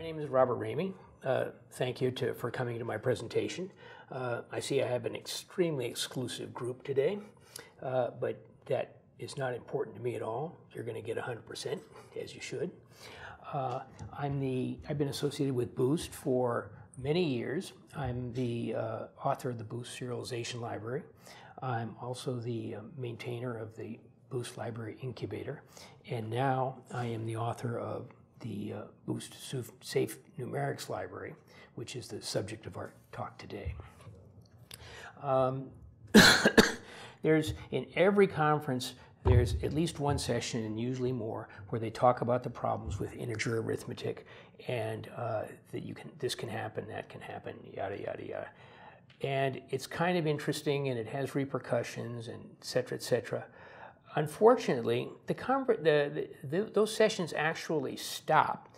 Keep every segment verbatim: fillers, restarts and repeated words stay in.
My name is Robert Ramey. Uh, thank you to, for coming to my presentation. Uh, I see I have an extremely exclusive group today, uh, but that is not important to me at all. You're going to get one hundred percent, as you should. Uh, I'm the, I've been associated with Boost for many years. I'm the uh, author of the Boost Serialization Library. I'm also the uh, maintainer of the Boost Library Incubator, and now I am the author of the uh, Boost Safe Numerics Library, which is the subject of our talk today. Um, there's, in every conference, there's at least one session, and usually more, where they talk about the problems with integer arithmetic, and uh, that you can, this can happen, that can happen, yada, yada, yada. And it's kind of interesting, and it has repercussions, and et cetera, et cetera. Unfortunately, the, the, the, those sessions actually stop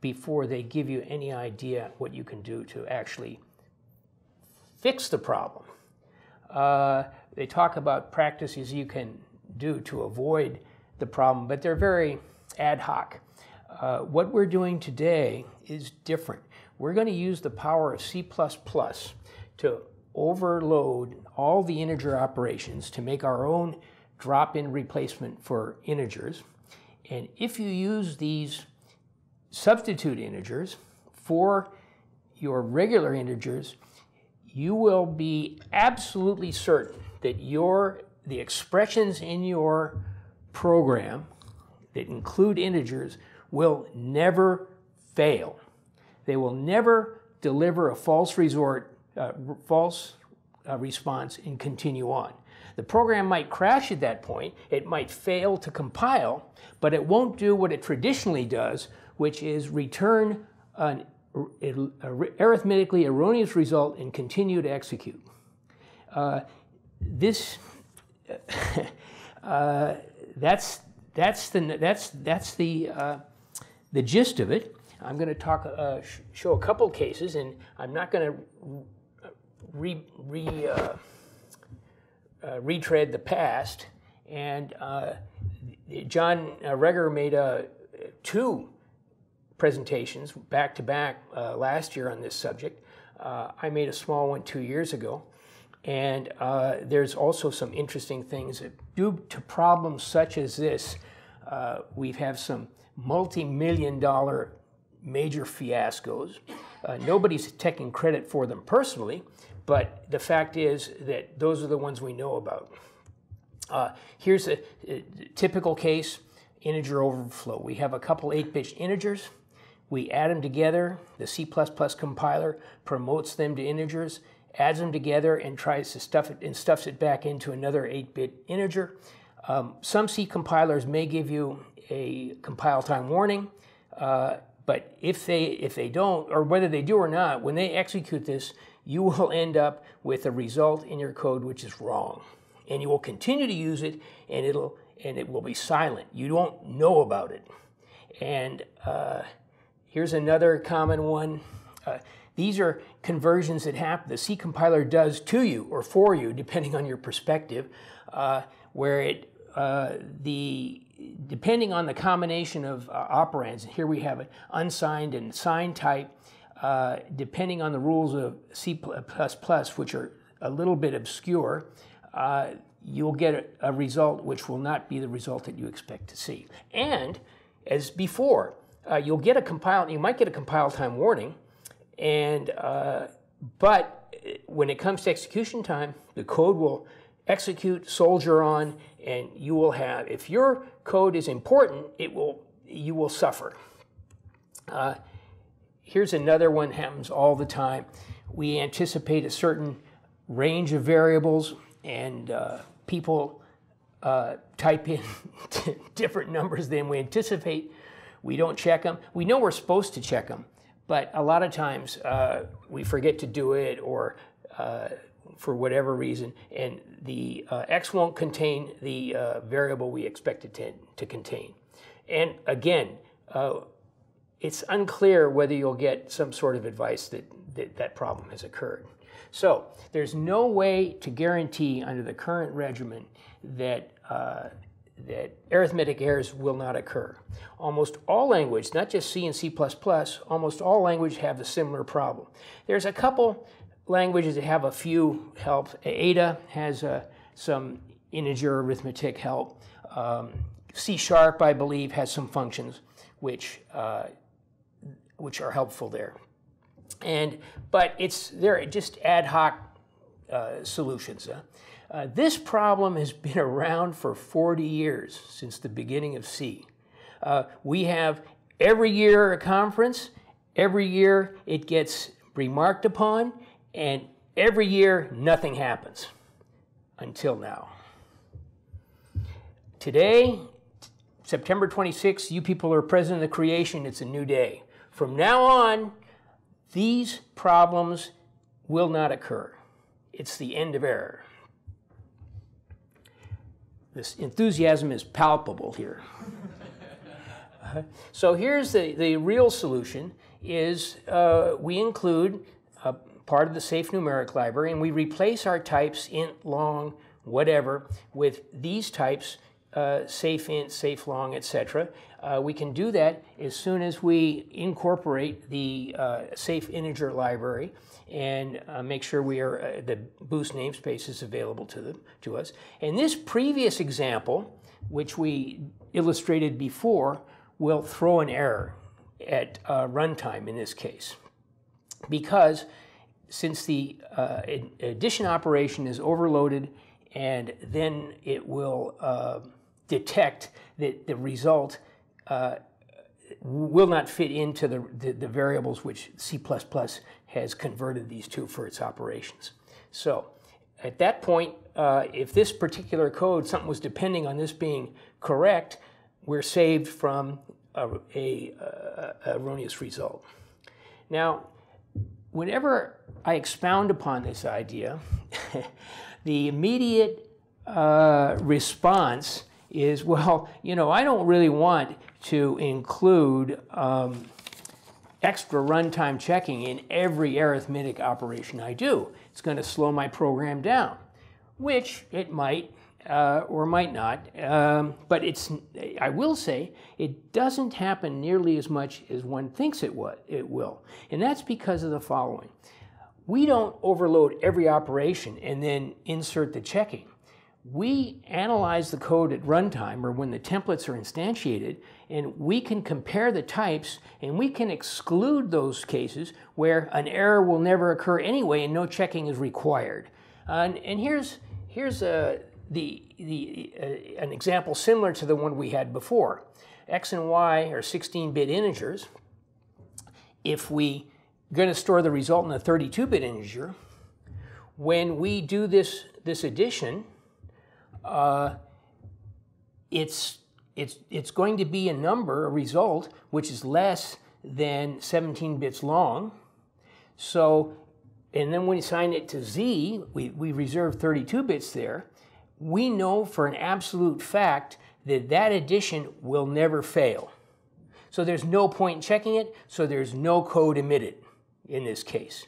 before they give you any idea what you can do to actually fix the problem. Uh, they talk about practices you can do to avoid the problem, but they're very ad hoc. Uh, what we're doing today is different. We're going to use the power of C plus plus to overload all the integer operations to make our own drop-in replacement for integers. And if you use these substitute integers for your regular integers, you will be absolutely certain that your, the expressions in your program that include integers will never fail. They will never deliver a false resort, uh, false uh, response and continue on. The program might crash at that point, it might fail to compile, but it won't do what it traditionally does, which is return an arithmetically erroneous result and continue to execute. Uh, this, uh, that's, that's the, that's, that's the, uh, the gist of it. I'm going to talk, uh, sh show a couple cases, and I'm not going to re... re uh, Uh, retread the past, and uh, John Reiger made uh, two presentations back to back uh, last year on this subject. Uh, I made a small one two years ago, and uh, there's also some interesting things that due to problems such as this, uh, we have some multi-million dollar major fiascos. Uh, nobody's taking credit for them personally, but the fact is that those are the ones we know about. Uh, here's a, a typical case, integer overflow. We have a couple eight bit integers. We add them together. The C plus plus compiler promotes them to integers, adds them together, and tries to stuff it and stuffs it back into another eight bit integer. Um, some C compilers may give you a compile time warning, uh, but if they if they don't, or whether they do or not, when they execute this, you will end up with a result in your code which is wrong, and you will continue to use it, and it'll and it will be silent. You don't know about it. And uh, here's another common one. Uh, these are conversions that happen. The C compiler does to you or for you, depending on your perspective, uh, where it uh, the depending on the combination of uh, operands. Here we have an unsigned and signed type. Uh, depending on the rules of C plus plus, which are a little bit obscure, uh, you'll get a, a result which will not be the result that you expect to see. And as before, uh, you'll get a compile, you might get a compile time warning, and, uh, but when it comes to execution time, the code will execute, soldier on, and you will have, if your code is important, it will, you will suffer. Uh, Here's another one, happens all the time. We anticipate a certain range of variables, and uh, people uh, type in different numbers than we anticipate. We don't check them. We know we're supposed to check them, but a lot of times uh, we forget to do it, or uh, for whatever reason, and the uh, X won't contain the uh, variable we expect it to, to contain. And again, uh, it's unclear whether you'll get some sort of advice that, that that problem has occurred. So there's no way to guarantee under the current regimen that uh, arithmetic errors will not occur. Almost all language, not just C and C plus plus, almost all language have a similar problem. There's a couple languages that have a few help. Ada has uh, some integer arithmetic help. Um, C sharp, I believe, has some functions which uh, which are helpful there. And but it's they're just ad hoc uh, solutions. Huh? Uh, this problem has been around for forty years, since the beginning of C. Uh, we have every year a conference, every year it gets remarked upon, and every year nothing happens, until now. Today, September twenty-sixth, you people are present in the creation, it's a new day. From now on, these problems will not occur. It's the end of error. This enthusiasm is palpable here. uh, so here's the, the real solution is uh, we include a part of the safe numeric library and we replace our types int, long, whatever with these types, uh, safe int, safe long, et cetera. Uh, we can do that as soon as we incorporate the uh, safe integer library and uh, make sure we are uh, the Boost namespace is available to them to us. And this previous example, which we illustrated before, will throw an error at uh, runtime in this case, because since the uh, addition operation is overloaded, and then it will uh, detect that the result Uh, will not fit into the, the, the variables which C plus plus has converted these to for its operations. So at that point, uh, if this particular code, something was depending on this being correct, we're saved from a, a, a erroneous result. Now, whenever I expound upon this idea, the immediate uh, response is, well, you know, I don't really want to include um, extra runtime checking in every arithmetic operation I do. It's going to slow my program down, which it might uh, or might not. Um, but it's, I will say, it doesn't happen nearly as much as one thinks it would, it will. And that's because of the following. We don't overload every operation and then insert the checking. We analyze the code at runtime, or when the templates are instantiated, and we can compare the types, and we can exclude those cases where an error will never occur anyway and no checking is required. Uh, and, and here's, here's uh, the, the, uh, an example similar to the one we had before. X and Y are sixteen bit integers. If we're going to store the result in a thirty-two bit integer, when we do this, this addition, Uh, it's, it's, it's going to be a number, a result, which is less than seventeen bits long. So, and then when you assign it to Z, we, we reserve thirty-two bits there. We know for an absolute fact that that addition will never fail. So there's no point in checking it, so there's no code emitted in this case.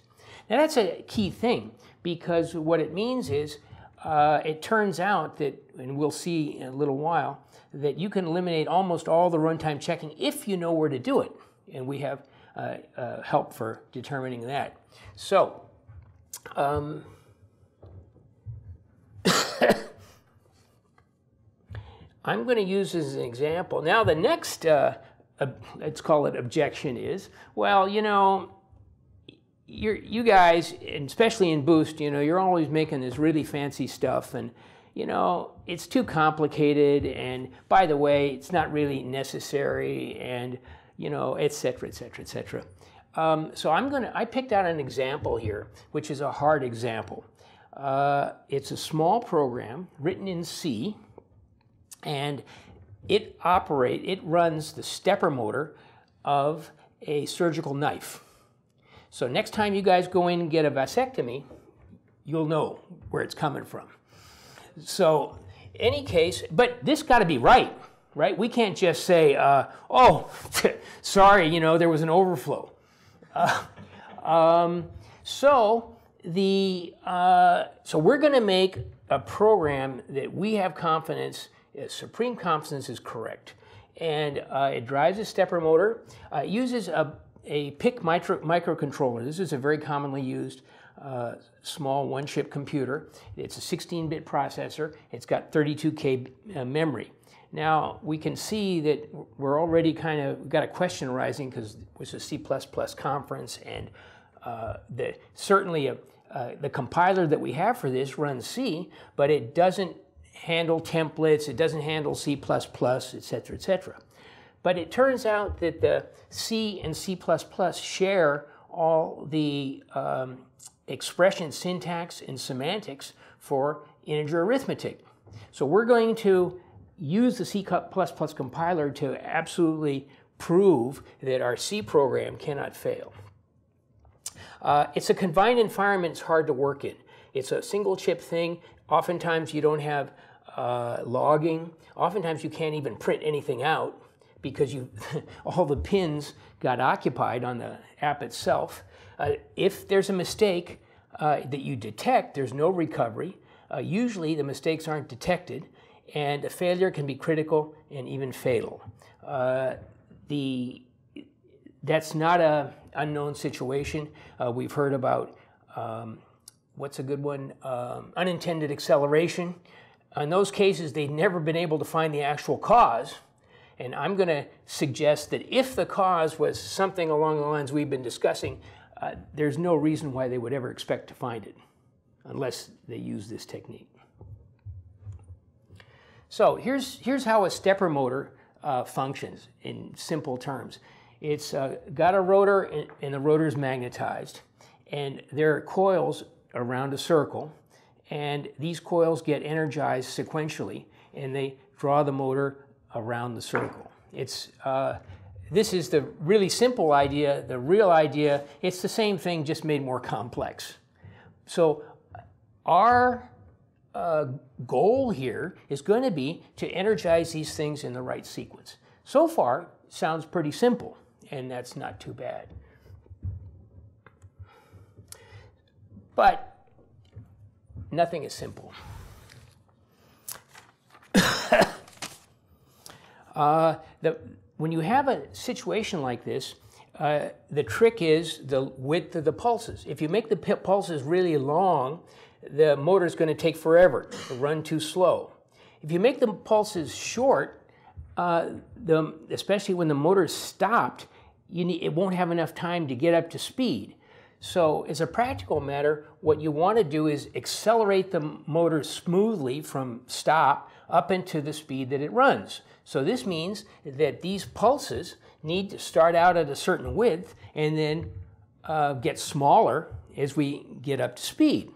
Now that's a key thing, because what it means is Uh, it turns out that, and we'll see in a little while, that you can eliminate almost all the runtime checking if you know where to do it. And we have uh, uh, help for determining that. So, um, I'm going to use this as an example. Now the next, uh, let's call it objection is, well, you know, You're, you guys, especially in Boost, you know, you're always making this really fancy stuff, and you know it's too complicated. And by the way, it's not really necessary, and you know, et cetera, et cetera, et cetera. Um, so I'm gonna, I picked out an example here, which is a hard example. Uh, it's a small program written in C, and it operate, it runs the stepper motor of a surgical knife. So next time you guys go in and get a vasectomy, you'll know where it's coming from. So any case, but this got to be right, right? We can't just say, uh, oh, sorry, you know, there was an overflow. Uh, um, so the uh, so we're going to make a program that we have confidence supreme confidence is correct. And uh, it drives a stepper motor. Uh, it uses a, a P I C micro, microcontroller. This is a very commonly used uh, small one-chip computer. It's a sixteen bit processor. It's got thirty-two K uh, memory. Now, we can see that we're already kind of, we've got a question arising because it was a C plus plus conference, and uh, the, certainly a, uh, the compiler that we have for this runs C, but it doesn't handle templates, it doesn't handle C plus plus, et cetera, et cetera. But it turns out that the C and C plus plus share all the um, expression syntax and semantics for integer arithmetic. So we're going to use the C plus plus compiler to absolutely prove that our C program cannot fail. Uh, it's a confined environment, it's hard to work in. It's a single chip thing. Oftentimes you don't have uh, logging. Oftentimes you can't even print anything out because you all the pins got occupied on the app itself. Uh, if there's a mistake uh, that you detect, there's no recovery. Uh, usually the mistakes aren't detected, and a failure can be critical and even fatal. Uh, the, that's not an unknown situation. Uh, we've heard about, um, what's a good one, um, unintended acceleration. In those cases, they've never been able to find the actual cause. And I'm going to suggest that if the cause was something along the lines we've been discussing, uh, there's no reason why they would ever expect to find it, unless they use this technique. So here's, here's how a stepper motor uh, functions in simple terms. It's uh, got a rotor, and, and the rotor's magnetized. And there are coils around a circle, and these coils get energized sequentially, and they draw the motor around the circle. It's, uh, this is the really simple idea, the real idea. It's the same thing, just made more complex. So our uh, goal here is going to be to energize these things in the right sequence. So far, sounds pretty simple, and that's not too bad. But nothing is simple. uh, the, when you have a situation like this, uh, the trick is the width of the pulses. If you make the pulses really long, the motor is going to take forever to run too slow. If you make the pulses short, uh, the, especially when the motor is stopped, you need, it won't have enough time to get up to speed. So as a practical matter, what you want to do is accelerate the motor smoothly from stop up into the speed that it runs. So this means that these pulses need to start out at a certain width and then uh, get smaller as we get up to speed.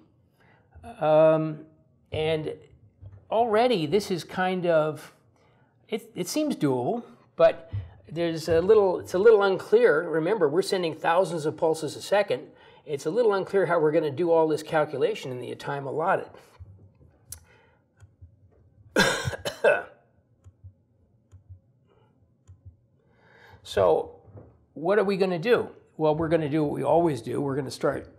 Um, and already this is kind of, it, it seems doable, but there's a little, it's a little unclear. Remember, we're sending thousands of pulses a second. It's a little unclear how we're going to do all this calculation in the time allotted. So what are we going to do? Well, we're going to do what we always do. We're going to start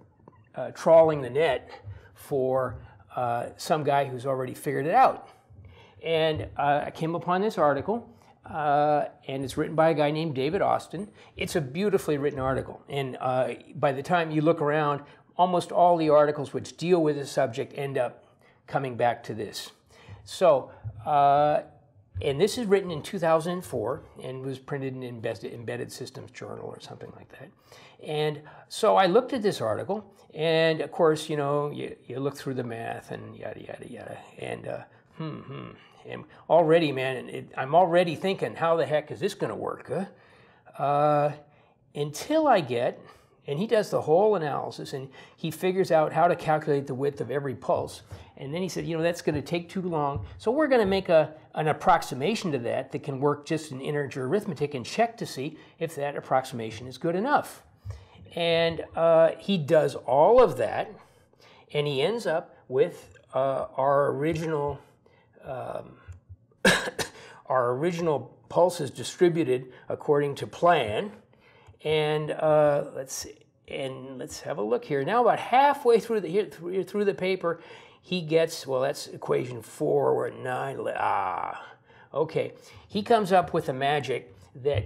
uh, trawling the net for uh, some guy who's already figured it out. And uh, I came upon this article. Uh, and it's written by a guy named David Austin. It's a beautifully written article, and uh, by the time you look around, almost all the articles which deal with this subject end up coming back to this. So, uh, and this is written in two thousand four and was printed in Embedded Systems Journal or something like that. And so I looked at this article, and of course, you know, you, you look through the math and yada, yada, yada, and uh, hmm, hmm. And already, man, it, I'm already thinking, how the heck is this going to work? Huh? Uh, until I get, and he does the whole analysis, and he figures out how to calculate the width of every pulse. And then he said, you know, that's going to take too long. So we're going to make a, an approximation to that that can work just in integer arithmetic and check to see if that approximation is good enough. And uh, he does all of that, and he ends up with uh, our original... Um, our original pulses distributed according to plan, and uh, let's see, And let's have a look here. Now about halfway through the here, through, through the paper, he gets, well, that's equation four, we're at nine, ah, okay. He comes up with a magic that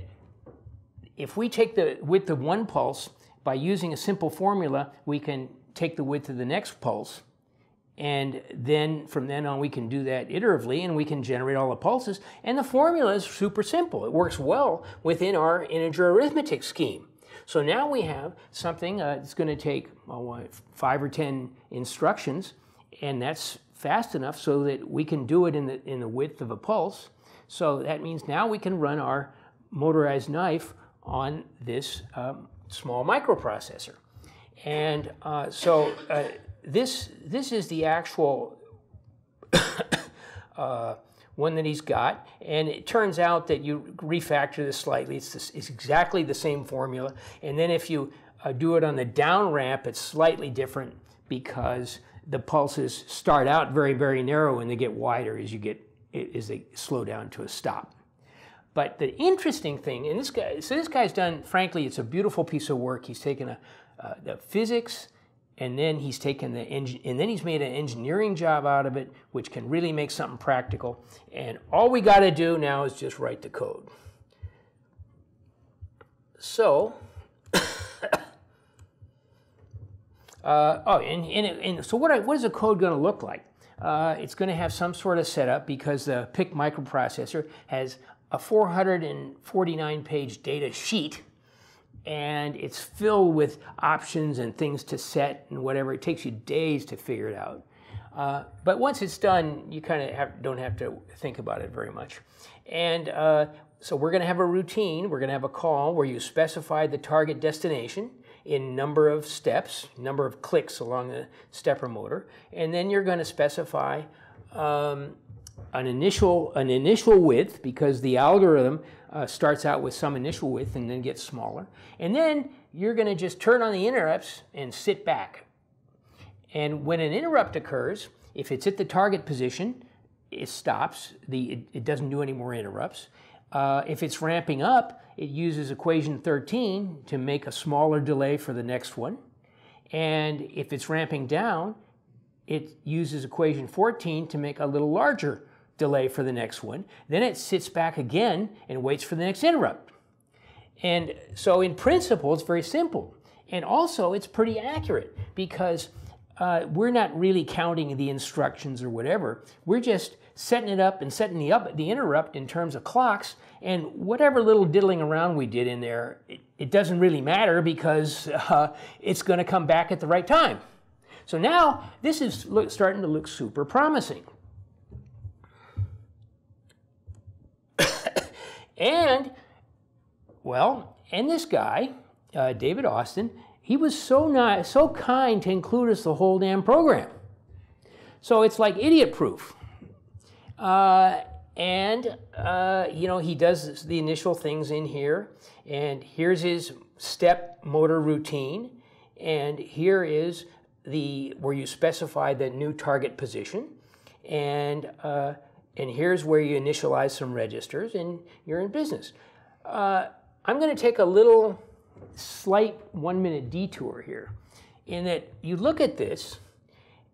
if we take the width of one pulse, by using a simple formula, we can take the width of the next pulse, and then from then on we can do that iteratively, and we can generate all the pulses, and the formula is super simple. It works well within our integer arithmetic scheme. So now we have something uh, that's going to take well, five or ten instructions, and that's fast enough so that we can do it in the, in the width of a pulse. So that means now we can run our motorized knife on this um, small microprocessor. And uh, so uh, this, this is the actual uh, one that he's got, and it turns out that you refactor this slightly. It's, this, it's exactly the same formula, and then if you uh, do it on the down ramp, it's slightly different because the pulses start out very, very narrow and they get wider as you get as they slow down to a stop. But the interesting thing, and this guy, so this guy's done. Frankly, it's a beautiful piece of work. He's taken a uh, the physics. And then he's taken the engine, and then he's made an engineering job out of it, which can really make something practical. And all we got to do now is just write the code. So, uh, oh, and, and, it, and so what? I, what is the code going to look like? Uh, it's going to have some sort of setup because the P I C microprocessor has a four hundred forty-nine page data sheet. And it's filled with options and things to set and whatever. It takes you days to figure it out. Uh, but once it's done, you kind of don't have to think about it very much. And uh, so we're going to have a routine. We're going to have a call where you specify the target destination in number of steps, number of clicks along the stepper motor. And then you're going to specify um, an initial, an initial width, because the algorithm uh, starts out with some initial width and then gets smaller. And then you're going to just turn on the interrupts and sit back. And when an interrupt occurs, if it's at the target position, it stops. The, it, it doesn't do any more interrupts. Uh, if it's ramping up, it uses equation thirteen to make a smaller delay for the next one. And if it's ramping down, it uses equation fourteen to make a little larger delay for the next one. Then it sits back again and waits for the next interrupt. And so in principle, it's very simple. And also, it's pretty accurate because uh, we're not really counting the instructions or whatever. We're just setting it up and setting the, up, the interrupt in terms of clocks. And whatever little diddling around we did in there, it, it doesn't really matter because uh, it's going to come back at the right time. So now this is look, starting to look super promising. And, well, and this guy, uh, David Austin, he was so nice, so kind to include us the whole damn program. So it's like idiot proof. Uh, and, uh, you know, he does the initial things in here. And here's his step motor routine. And here is the where you specify the new target position. And... Uh, And here's where you initialize some registers, and you're in business. Uh, I'm going to take a little slight one-minute detour here, in that you look at this,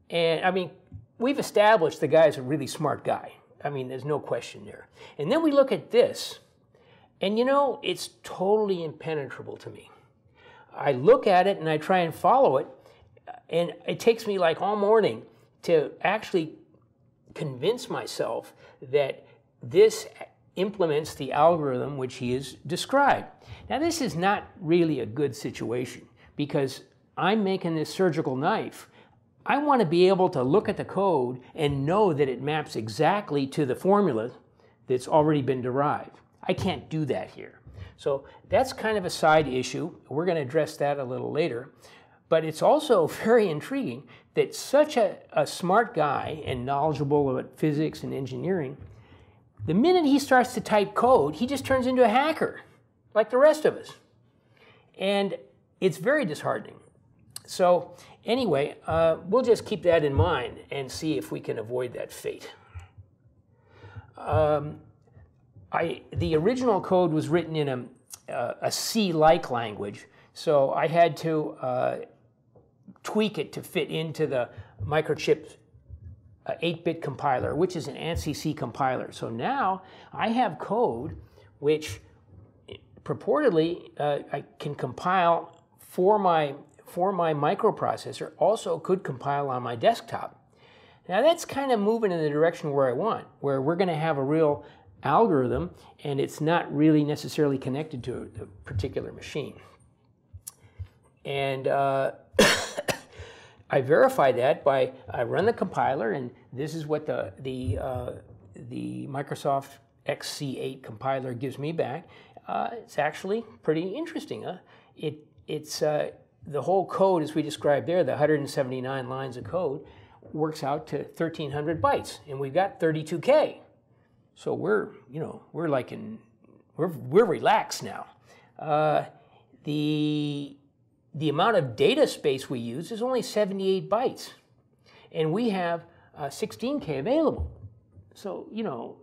and I mean, we've established the guy's a really smart guy. I mean, there's no question there. And then we look at this, and you know, it's totally impenetrable to me. I look at it, and I try and follow it, and it takes me like all morning to actually convince myself that this implements the algorithm which he has described. Now, this is not really a good situation because I'm making this surgical knife. I want to be able to look at the code and know that it maps exactly to the formula that's already been derived. I can't do that here. So that's kind of a side issue. We're going to address that a little later. But it's also very intriguing that such a, a smart guy and knowledgeable about physics and engineering, the minute he starts to type code, he just turns into a hacker, like the rest of us. And it's very disheartening. So anyway, uh, we'll just keep that in mind and see if we can avoid that fate. Um, I, the original code was written in a, a, a C-like language. So I had to uh, tweak it to fit into the Microchip eight-bit compiler, which is an ANSI C compiler. So now I have code which purportedly uh, I can compile for my, for my microprocessor, also could compile on my desktop. Now that's kind of moving in the direction where I want, where we're going to have a real algorithm and it's not really necessarily connected to a particular machine. And uh, I verify that by, I run the compiler, and this is what the, the, uh, the Microsoft X C eight compiler gives me back. Uh, it's actually pretty interesting. Huh? It, it's, uh, the whole code, as we described there, the one hundred seventy-nine lines of code, works out to thirteen hundred bytes, and we've got thirty-two K. So we're, you know, we're like in, we're, we're relaxed now. Uh, the... The amount of data space we use is only seventy-eight bytes, and we have uh, sixteen K available. So, you know,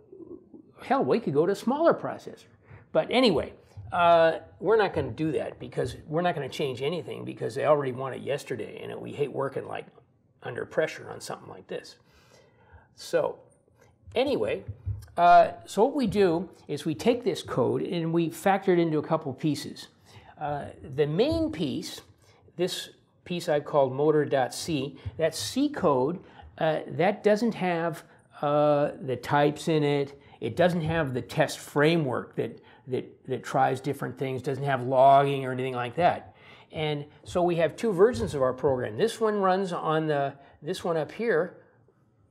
hell, we could go to a smaller processor. But anyway, uh, we're not going to do that, because we're not going to change anything, because they already want it yesterday, and we hate working like under pressure on something like this. So anyway, uh, so what we do is we take this code and we factor it into a couple pieces. Uh, the main piece, this piece I've called motor.c, that C code, uh, that doesn't have uh, the types in it. It doesn't have the test framework that, that, that tries different things, doesn't have logging or anything like that. And so we have two versions of our program. This one runs on the, this one up here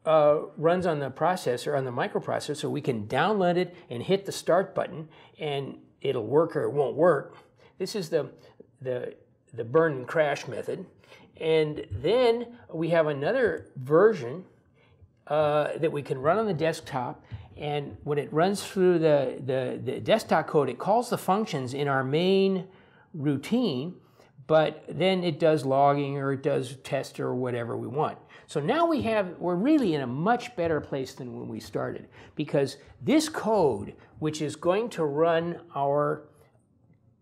uh, runs on the processor, on the microprocessor, so we can download it and hit the start button, and it'll work or it won't work. This is the, the, the burn and crash method. And then we have another version uh, that we can run on the desktop. And when it runs through the, the, the desktop code, it calls the functions in our main routine, but then it does logging or it does test or whatever we want. So now we have, we're really in a much better place than when we started, because this code, which is going to run our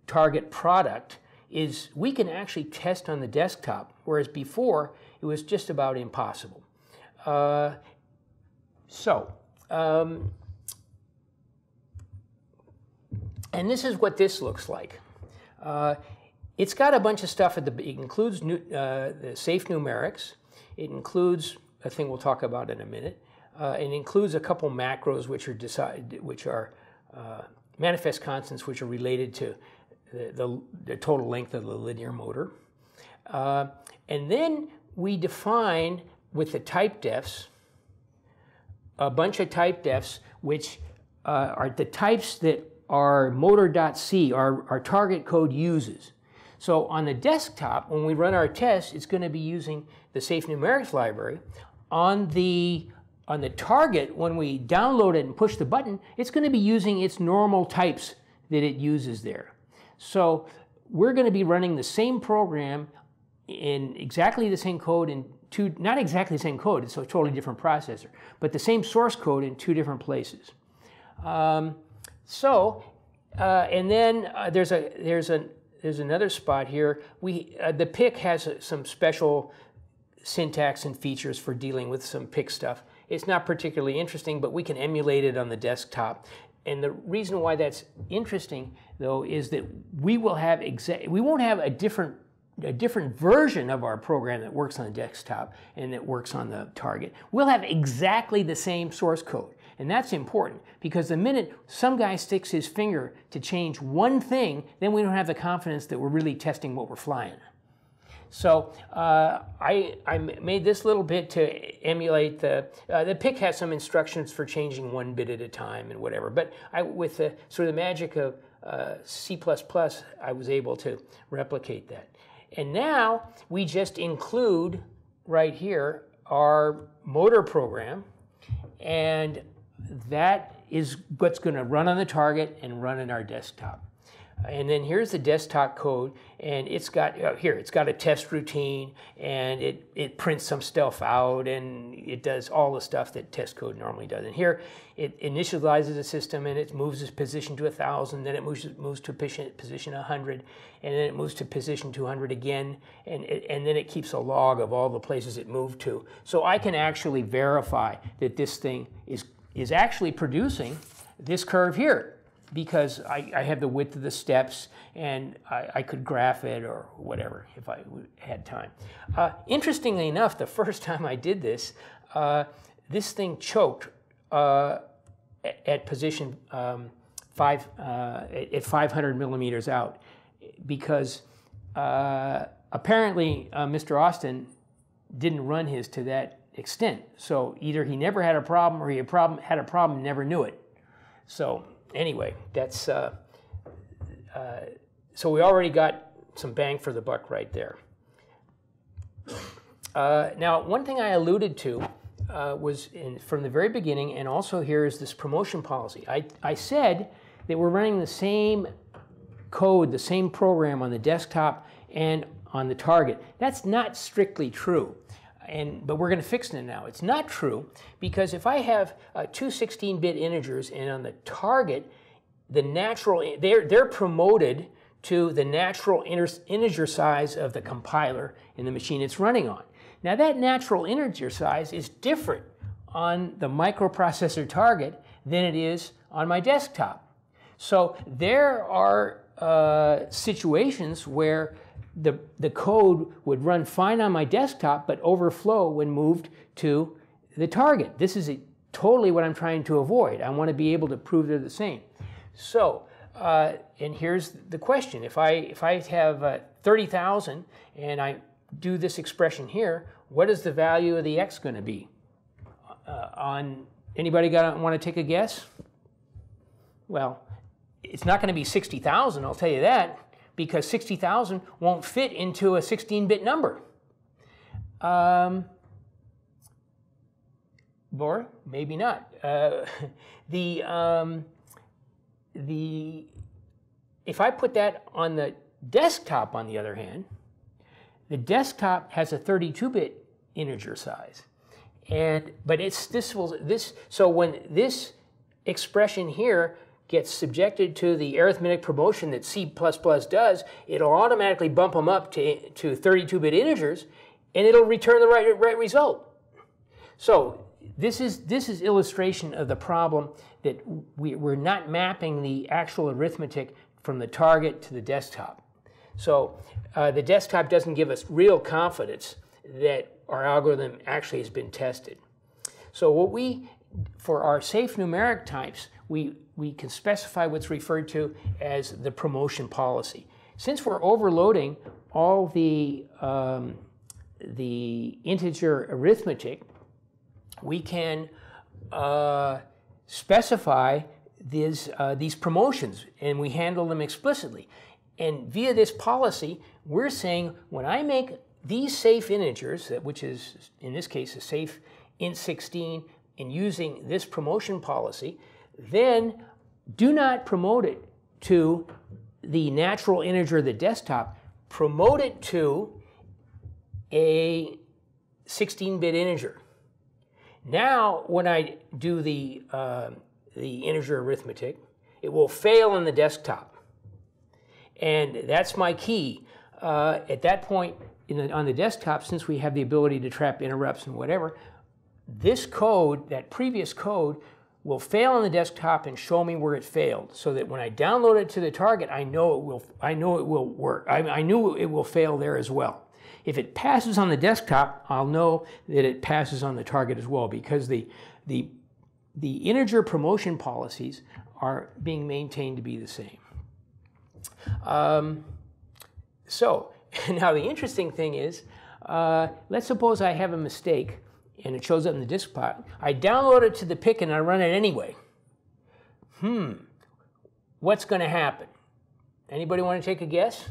target product, is we can actually test on the desktop, whereas before it was just about impossible. Uh, so, um, and this is what this looks like. Uh, it's got a bunch of stuff at the, it includes new, uh, the safe numerics, it includes a thing we'll talk about in a minute, uh, it includes a couple macros which are, decide, which are uh, manifest constants which are related to The, the, the total length of the linear motor. Uh, and then we define with the type defs, a bunch of type defs, which uh, are the types that our motor.c, our, our target code, uses. So on the desktop, when we run our test, it's going to be using the Safe Numerics library. On the, on the target, when we download it and push the button, it's going to be using its normal types that it uses there. So we're going to be running the same program in exactly the same code in two, not exactly the same code, it's a totally different processor, but the same source code in two different places. Um, so, uh, and then uh, there's a there's a there's another spot here. We uh, the P I C has uh, some special syntax and features for dealing with some P I C stuff. It's not particularly interesting, but we can emulate it on the desktop. And the reason why that's interesting, though, is that we will have exa we won't have a different a different version of our program that works on the desktop and that works on the target. We'll have exactly the same source code, and that's important, because the minute some guy sticks his finger to change one thing, then we don't have the confidence that we're really testing what we're flying. So uh, I, I made this little bit to emulate the, uh, the P I C has some instructions for changing one bit at a time and whatever, but I, with the sort of the magic of uh, C plus plus, I was able to replicate that. And now we just include right here our motor program, and that is what's going to run on the target and run in our desktop. And then here's the desktop code, and it's got uh, here it's got a test routine, and it it prints some stuff out, and it does all the stuff that test code normally does. And here it initializes the system, and it moves its position to a thousand, then it moves moves to position position a hundred, and then it moves to position two hundred again, and it, and then it keeps a log of all the places it moved to. So I can actually verify that this thing is is actually producing this curve here, because I, I have the width of the steps, and I, I could graph it or whatever if I had time. Uh, interestingly enough, the first time I did this, uh, this thing choked uh, at, at position um, five, uh, at five hundred millimeters out, because uh, apparently uh, Mister Austin didn't run his to that extent. So either he never had a problem, or he had a problem, had a problem and never knew it. So anyway, that's uh, uh, so we already got some bang for the buck right there. Uh, now, one thing I alluded to uh, was in, from the very beginning, and also here is this promotion policy. I, I said that we're running the same code, the same program on the desktop and on the target. That's not strictly true. And, but we're going to fix it now. It's not true, because if I have uh, two sixteen-bit integers, and on the target, the natural they're they're promoted to the natural integer size of the compiler in the machine it's running on. Now that natural integer size is different on the microprocessor target than it is on my desktop. So there are uh, situations where The, the code would run fine on my desktop, but overflow when moved to the target. This is a, totally what I'm trying to avoid. I want to be able to prove they're the same. So, uh, and here's the question. If I, if I have uh, thirty thousand and I do this expression here, what is the value of the X going to be? Uh, on anybody got want to take a guess? Well, it's not going to be sixty thousand, I'll tell you that, because sixty thousand won't fit into a sixteen-bit number. Um, or maybe not. Uh, the, um, the, if I put that on the desktop, on the other hand, the desktop has a thirty-two-bit integer size. And, but it's, this will, this, so when this expression here gets subjected to the arithmetic promotion that C plus plus does, it'll automatically bump them up to thirty-two-bit integers, and it'll return the right, right result. So this is, this is illustration of the problem that we, we're not mapping the actual arithmetic from the target to the desktop. So uh, the desktop doesn't give us real confidence that our algorithm actually has been tested. So what we, for our safe numeric types, we we can specify what's referred to as the promotion policy. Since we're overloading all the, um, the integer arithmetic, we can uh, specify these, uh, these promotions, and we handle them explicitly. And via this policy, we're saying when I make these safe integers, which is in this case a safe int sixteen, and using this promotion policy, then do not promote it to the natural integer of the desktop. Promote it to a sixteen-bit integer. Now, when I do the, uh, the integer arithmetic, it will fail on the desktop. And that's my key. Uh, at that point, in the, on the desktop, since we have the ability to trap interrupts and whatever, this code, that previous code, will fail on the desktop and show me where it failed, so that when I download it to the target, I know it will, I know it will work. I, I knew it will fail there as well. If it passes on the desktop, I'll know that it passes on the target as well, because the, the, the integer promotion policies are being maintained to be the same. Um, so, now the interesting thing is, uh, let's suppose I have a mistake, and it shows up in the disk pot. I download it to the P I C and I run it anyway. Hmm, what's going to happen? Anybody want to take a guess?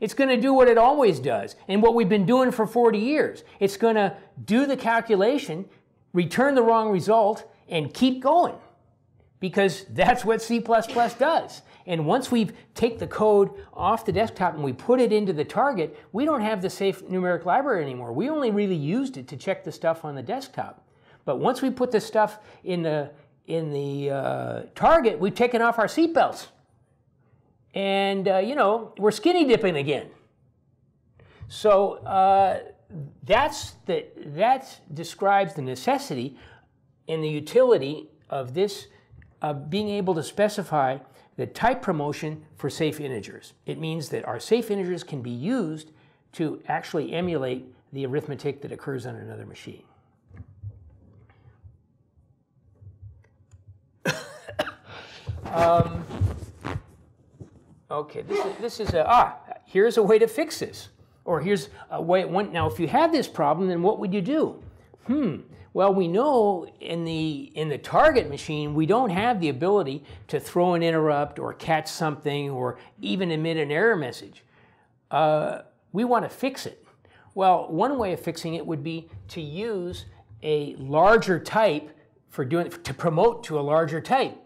It's going to do what it always does, and what we've been doing for forty years. It's going to do the calculation, return the wrong result, and keep going, because that's what C plus plus does. And once we take the code off the desktop and we put it into the target, we don't have the safe numeric library anymore. We only really used it to check the stuff on the desktop. But once we put the stuff in the, in the uh, target, we've taken off our seatbelts. And, uh, you know, we're skinny dipping again. So uh, that's the, that describes the necessity and the utility of this, uh, being able to specify the type promotion for safe integers. It means that our safe integers can be used to actually emulate the arithmetic that occurs on another machine. um, okay, this is, this is a, ah, here's a way to fix this. Or here's a way it went. Now, if you had this problem, then what would you do? Hmm. Well, we know in the, in the target machine, we don't have the ability to throw an interrupt or catch something or even emit an error message. Uh, we want to fix it. Well, one way of fixing it would be to use a larger type for doing, to promote to a larger type.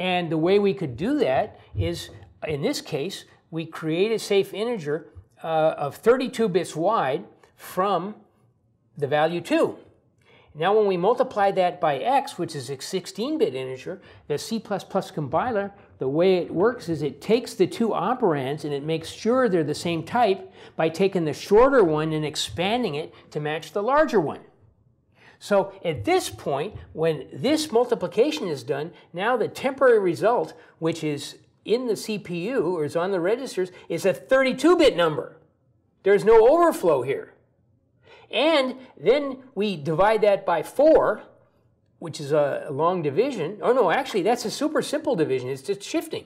And the way we could do that is, in this case, we create a safe integer Uh, of thirty-two bits wide from the value two. Now when we multiply that by x, which is a sixteen bit integer, the C plus plus compiler, the way it works is it takes the two operands and it makes sure they're the same type by taking the shorter one and expanding it to match the larger one. So at this point, when this multiplication is done, now the temporary result, which is in the C P U, or is on the registers, is a thirty-two bit number. There's no overflow here. And then we divide that by four, which is a long division. Oh no, actually that's a super simple division, it's just shifting.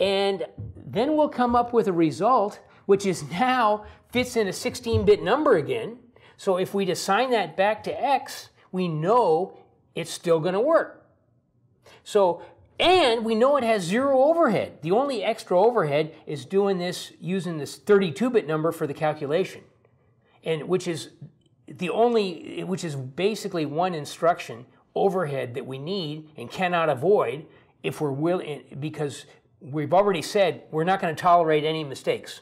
And then we'll come up with a result which is now fits in a sixteen bit number again. So if we'd assign that back to x, we know it's still gonna work. So, and we know it has zero overhead. The only extra overhead is doing this, using this thirty-two bit number for the calculation, and which is the only, which is basically one instruction overhead that we need and cannot avoid if we're willing, because we've already said we're not going to tolerate any mistakes.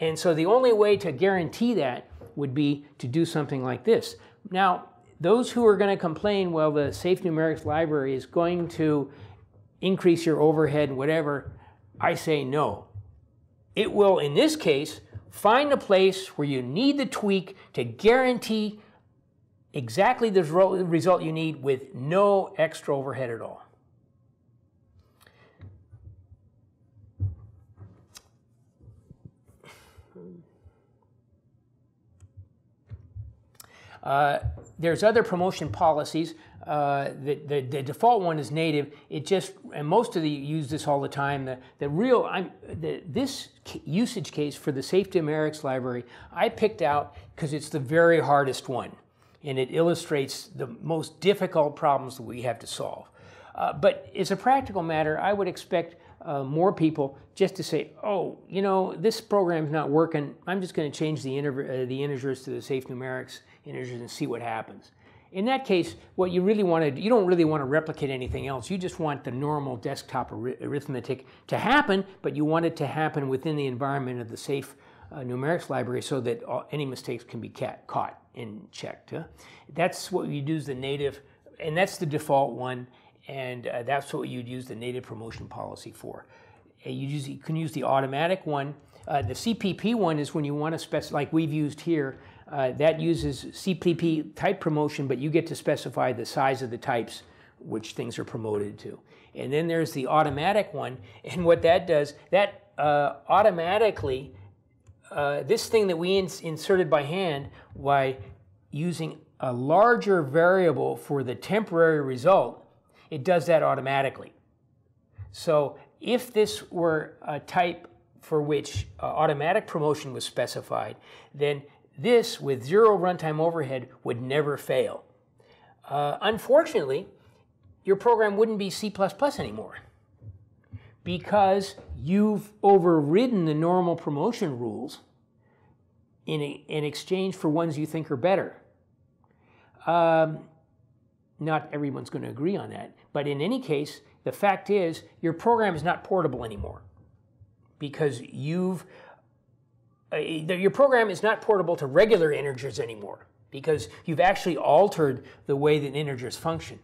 And so the only way to guarantee that would be to do something like this. Now, those who are going to complain, well, the Safe Numerics Library is going to increase your overhead and whatever, I say no. It will, in this case, find a place where you need the tweak to guarantee exactly the result you need with no extra overhead at all. Uh, There's other promotion policies. Uh, the, the, the default one is native. It just, and most of you use this all the time. The, the real, I'm, the, this usage case for the Safe Numerics Library, I picked out because it's the very hardest one. And it illustrates the most difficult problems that we have to solve. Uh, but as a practical matter, I would expect uh, more people just to say, oh, you know, this program's not working. I'm just gonna change the, uh, the integers to the safe numerics integers and see what happens. In that case, what you really want to do, you don't really want to replicate anything else. You just want the normal desktop ar arithmetic to happen, but you want it to happen within the environment of the safe uh, numerics library so that all, any mistakes can be ca caught and checked. Huh? That's what you'd use the native, and that's the default one, and uh, that's what you'd use the native promotion policy for. Uh, you, use, you can use the automatic one. Uh, the C P P one is when you want to specify, like we've used here, Uh, that uses C P P type promotion, but you get to specify the size of the types which things are promoted to. And then there's the automatic one, and what that does, that uh, automatically, uh, this thing that we ins inserted by hand by using a larger variable for the temporary result, it does that automatically. So if this were a type for which uh, automatic promotion was specified, then this, with zero runtime overhead, would never fail. Uh, unfortunately, your program wouldn't be C plus plus anymore because you've overridden the normal promotion rules in, a, in exchange for ones you think are better. Um, not everyone's going to agree on that, but in any case, The fact is, your program is not portable anymore because you've, uh, your program is not portable to regular integers anymore because you've actually altered the way that integers function.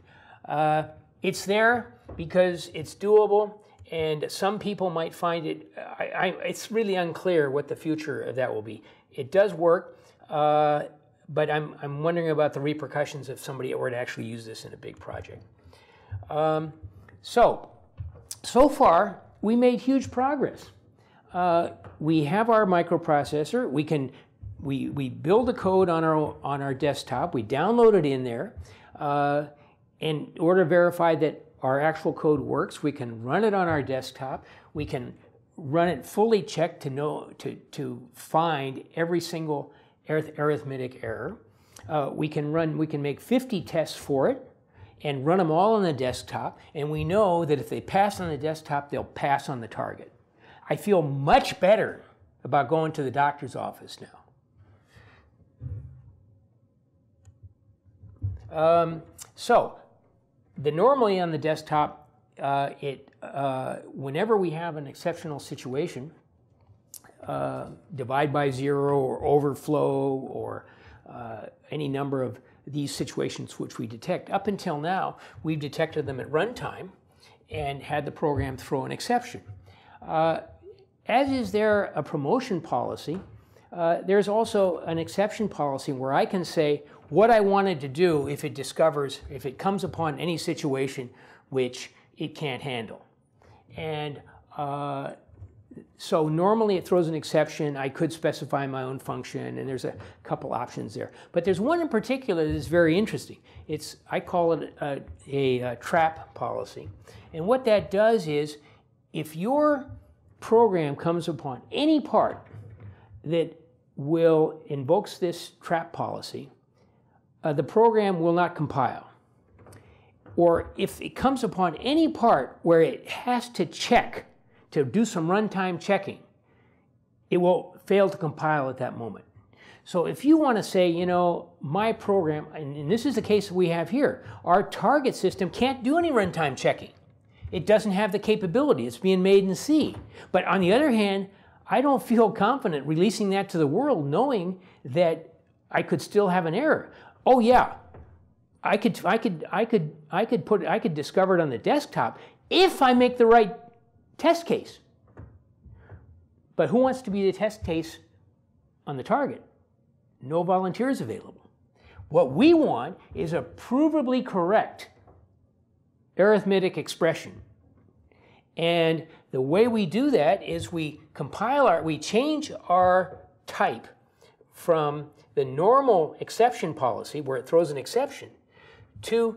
Uh, it's there because it's doable, and some people might find it, I, I, it's really unclear what the future of that will be. It does work, uh, but I'm, I'm wondering about the repercussions if somebody were to actually use this in a big project. Um, so, so far, we made huge progress. Uh, we have our microprocessor. We can, we, we build the code on our, on our desktop. We download it in there. Uh, in order to verify that our actual code works, we can run it on our desktop. We can run it fully checked to know to to find every single arithmetic error. Uh, we can run we can make fifty tests for it and run them all on the desktop. And we know that if they pass on the desktop, they'll pass on the target. I feel much better about going to the doctor's office now. Um, so. The normally on the desktop, uh, it uh, whenever we have an exceptional situation, uh, divide by zero or overflow or uh, any number of these situations which we detect. Up until now, we've detected them at runtime and had the program throw an exception. Uh, as is there a promotion policy, uh, there's also an exception policy where I can say what I wanted to do if it discovers, if it comes upon any situation which it can't handle. And uh, so normally it throws an exception. I could specify my own function, and there's a couple options there. But there's one in particular that is very interesting. It's, I call it a, a, a trap policy. And what that does is, if your program comes upon any part that will invokes this trap policy, Uh, the program will not compile. Or if it comes upon any part where it has to check, to do some runtime checking, it will fail to compile at that moment. So if you want to say, you know, my program, and, and this is the case we have here, our target system can't do any runtime checking. It doesn't have the capability. It's being made in C. But on the other hand, I don't feel confident releasing that to the world knowing that I could still have an error. Oh yeah, I could, I could, I could, I could put, I could discover it on the desktop if I make the right test case. But who wants to be the test case on the target? No volunteers available. What we want is a provably correct arithmetic expression, and the way we do that is we compile our, we change our type from the normal exception policy, where it throws an exception, to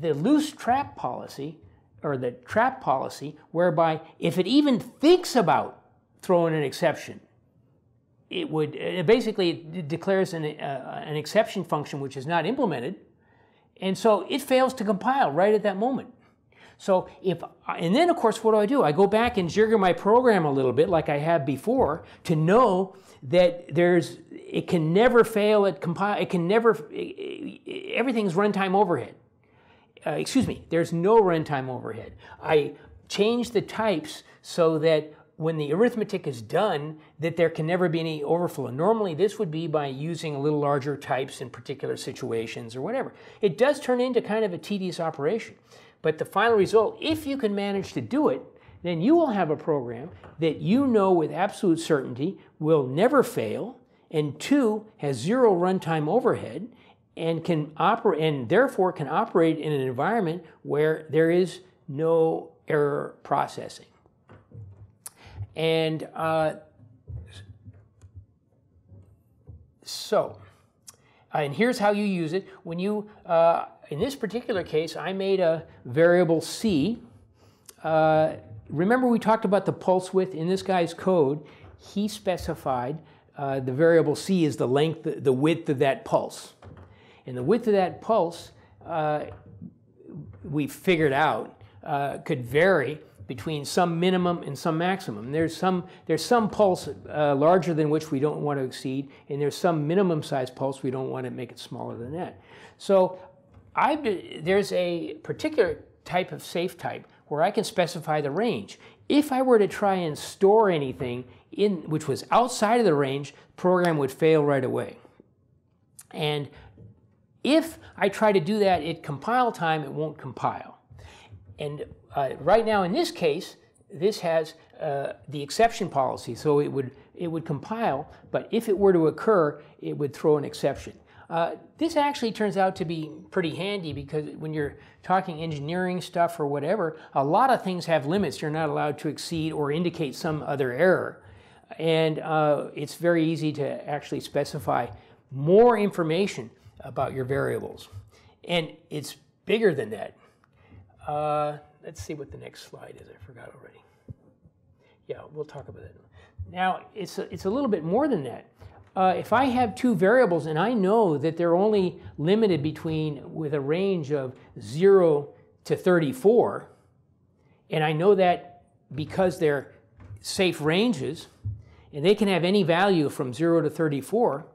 the loose trap policy, or the trap policy, whereby if it even thinks about throwing an exception, it would it basically it declares an, uh, an exception function which is not implemented, and so it fails to compile right at that moment. So if, and then of course, what do I do? I go back and jigger my program a little bit like I have before to know that there's, it can never fail at compile, it can never, everything's runtime overhead. Uh, excuse me, there's no runtime overhead. I change the types so that when the arithmetic is done, that there can never be any overflow. Normally this would be by using a little larger types in particular situations or whatever. It does turn into kind of a tedious operation. But the final result, if you can manage to do it, then you will have a program that you know with absolute certainty will never fail, and two, has zero runtime overhead, and can operate, and therefore can operate in an environment where there is no error processing. And uh, so, and here's how you use it. When you, uh, in this particular case, I made a variable C. Uh, remember we talked about the pulse width. In this guy's code, he specified uh, the variable C is the length, the width of that pulse. And the width of that pulse, uh, we figured out, uh, could vary between some minimum and some maximum. There's some, there's some pulse uh, larger than which we don't want to exceed, and there's some minimum size pulse we don't want to make it smaller than that. So I've, there's a particular type of safe type where I can specify the range. If I were to try and store anything in which was outside of the range, the program would fail right away. And if I try to do that at compile time, it won't compile. And uh, right now in this case, this has uh, the exception policy, so it would, it would compile, but if it were to occur, it would throw an exception. Uh, this actually turns out to be pretty handy, because when you're talking engineering stuff or whatever, a lot of things have limits you're not allowed to exceed or indicate some other error. And uh, it's very easy to actually specify more information about your variables. And it's bigger than that. Uh, let's see what the next slide is. I forgot already. Yeah, we'll talk about that. Now, it's a, it's a little bit more than that. Uh, if I have two variables and I know that they're only limited between with a range of zero to thirty-four, and I know that because they're safe ranges and they can have any value from zero to thirty-four,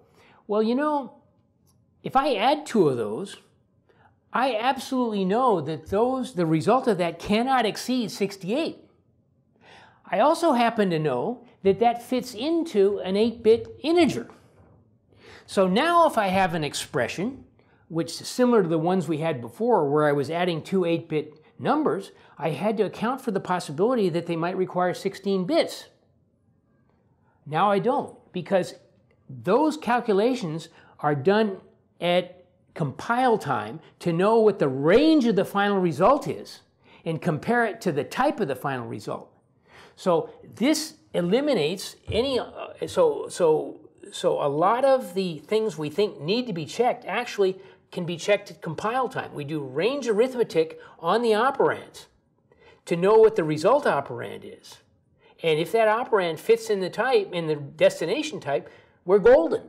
well, you know, if I add two of those, I absolutely know that those, the result of that cannot exceed sixty-eight. I also happen to know that that fits into an eight-bit integer. So now if I have an expression, which is similar to the ones we had before where I was adding two eight-bit numbers, I had to account for the possibility that they might require sixteen bits. Now I don't, because those calculations are done at compile time to know what the range of the final result is and compare it to the type of the final result. So this eliminates any, uh, so, so, so a lot of the things we think need to be checked actually can be checked at compile time. We do range arithmetic on the operands to know what the result operand is. And if that operand fits in the type, in the destination type, we're golden.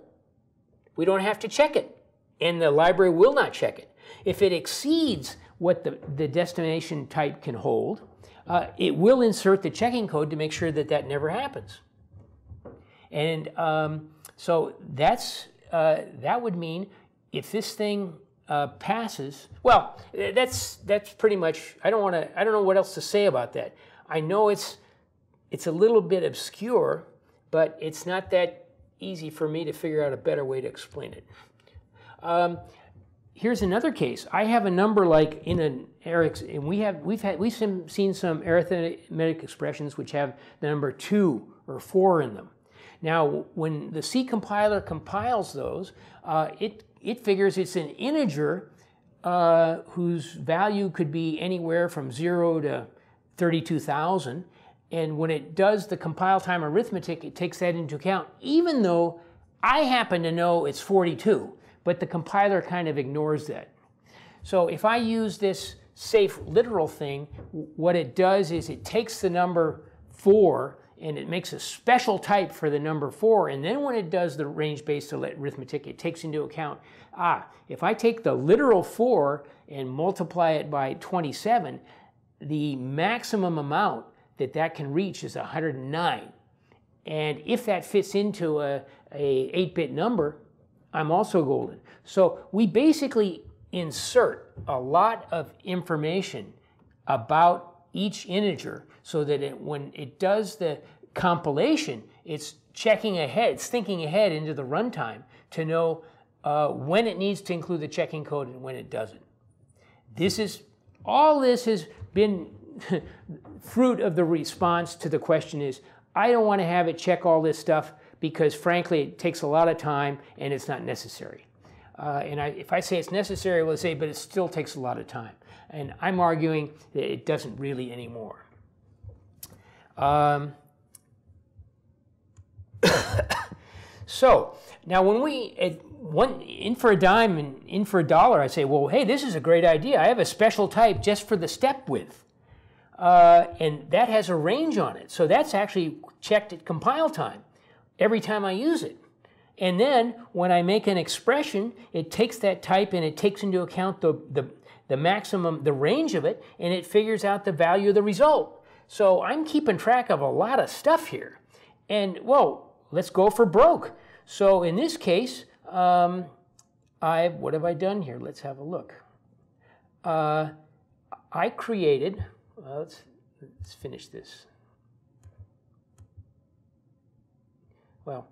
We don't have to check it, and the library will not check it. If it exceeds what the, the destination type can hold, uh, it will insert the checking code to make sure that that never happens. And um, so that's, uh, that would mean if this thing uh, passes, well, that's, that's pretty much, I don't want to, I don't know what else to say about that. I know it's, it's a little bit obscure, but it's not that easy for me to figure out a better way to explain it. Um, here's another case. I have a number like in an Eric's, and we have we've had we've seen some arithmetic expressions which have the number two or four in them. Now, when the C compiler compiles those, uh, it it figures it's an integer uh, whose value could be anywhere from zero to thirty-two thousand. And when it does the compile time arithmetic, it takes that into account, even though I happen to know it's forty-two. But the compiler kind of ignores that. So if I use this safe literal thing, what it does is it takes the number four and it makes a special type for the number four, and then when it does the range-based arithmetic, it takes into account, ah, if I take the literal four and multiply it by twenty-seven, the maximum amount that that can reach is one hundred nine. And if that fits into a, a eight-bit number, I'm also golden. So we basically insert a lot of information about each integer so that it, when it does the compilation, it's checking ahead, it's thinking ahead into the runtime to know uh, when it needs to include the checking code and when it doesn't. This is, all this has been fruit of the response to the question is, I don't want to have it check all this stuff because frankly, it takes a lot of time and it's not necessary. Uh, and I, if I say it's necessary, we'll say, but it still takes a lot of time. And I'm arguing that it doesn't really anymore. Um, so now when we, at one, in for a dime and in for a dollar, I say, well, hey, this is a great idea. I have a special type just for the step width. Uh, and that has a range on it. So that's actually checked at compile time every time I use it. And then when I make an expression, it takes that type and it takes into account the, the, the maximum, the range of it, and it figures out the value of the result. So I'm keeping track of a lot of stuff here. And whoa, let's go for broke. So in this case, um, I, what have I done here? Let's have a look. Uh, I created, Well, let's, let's finish this. Well,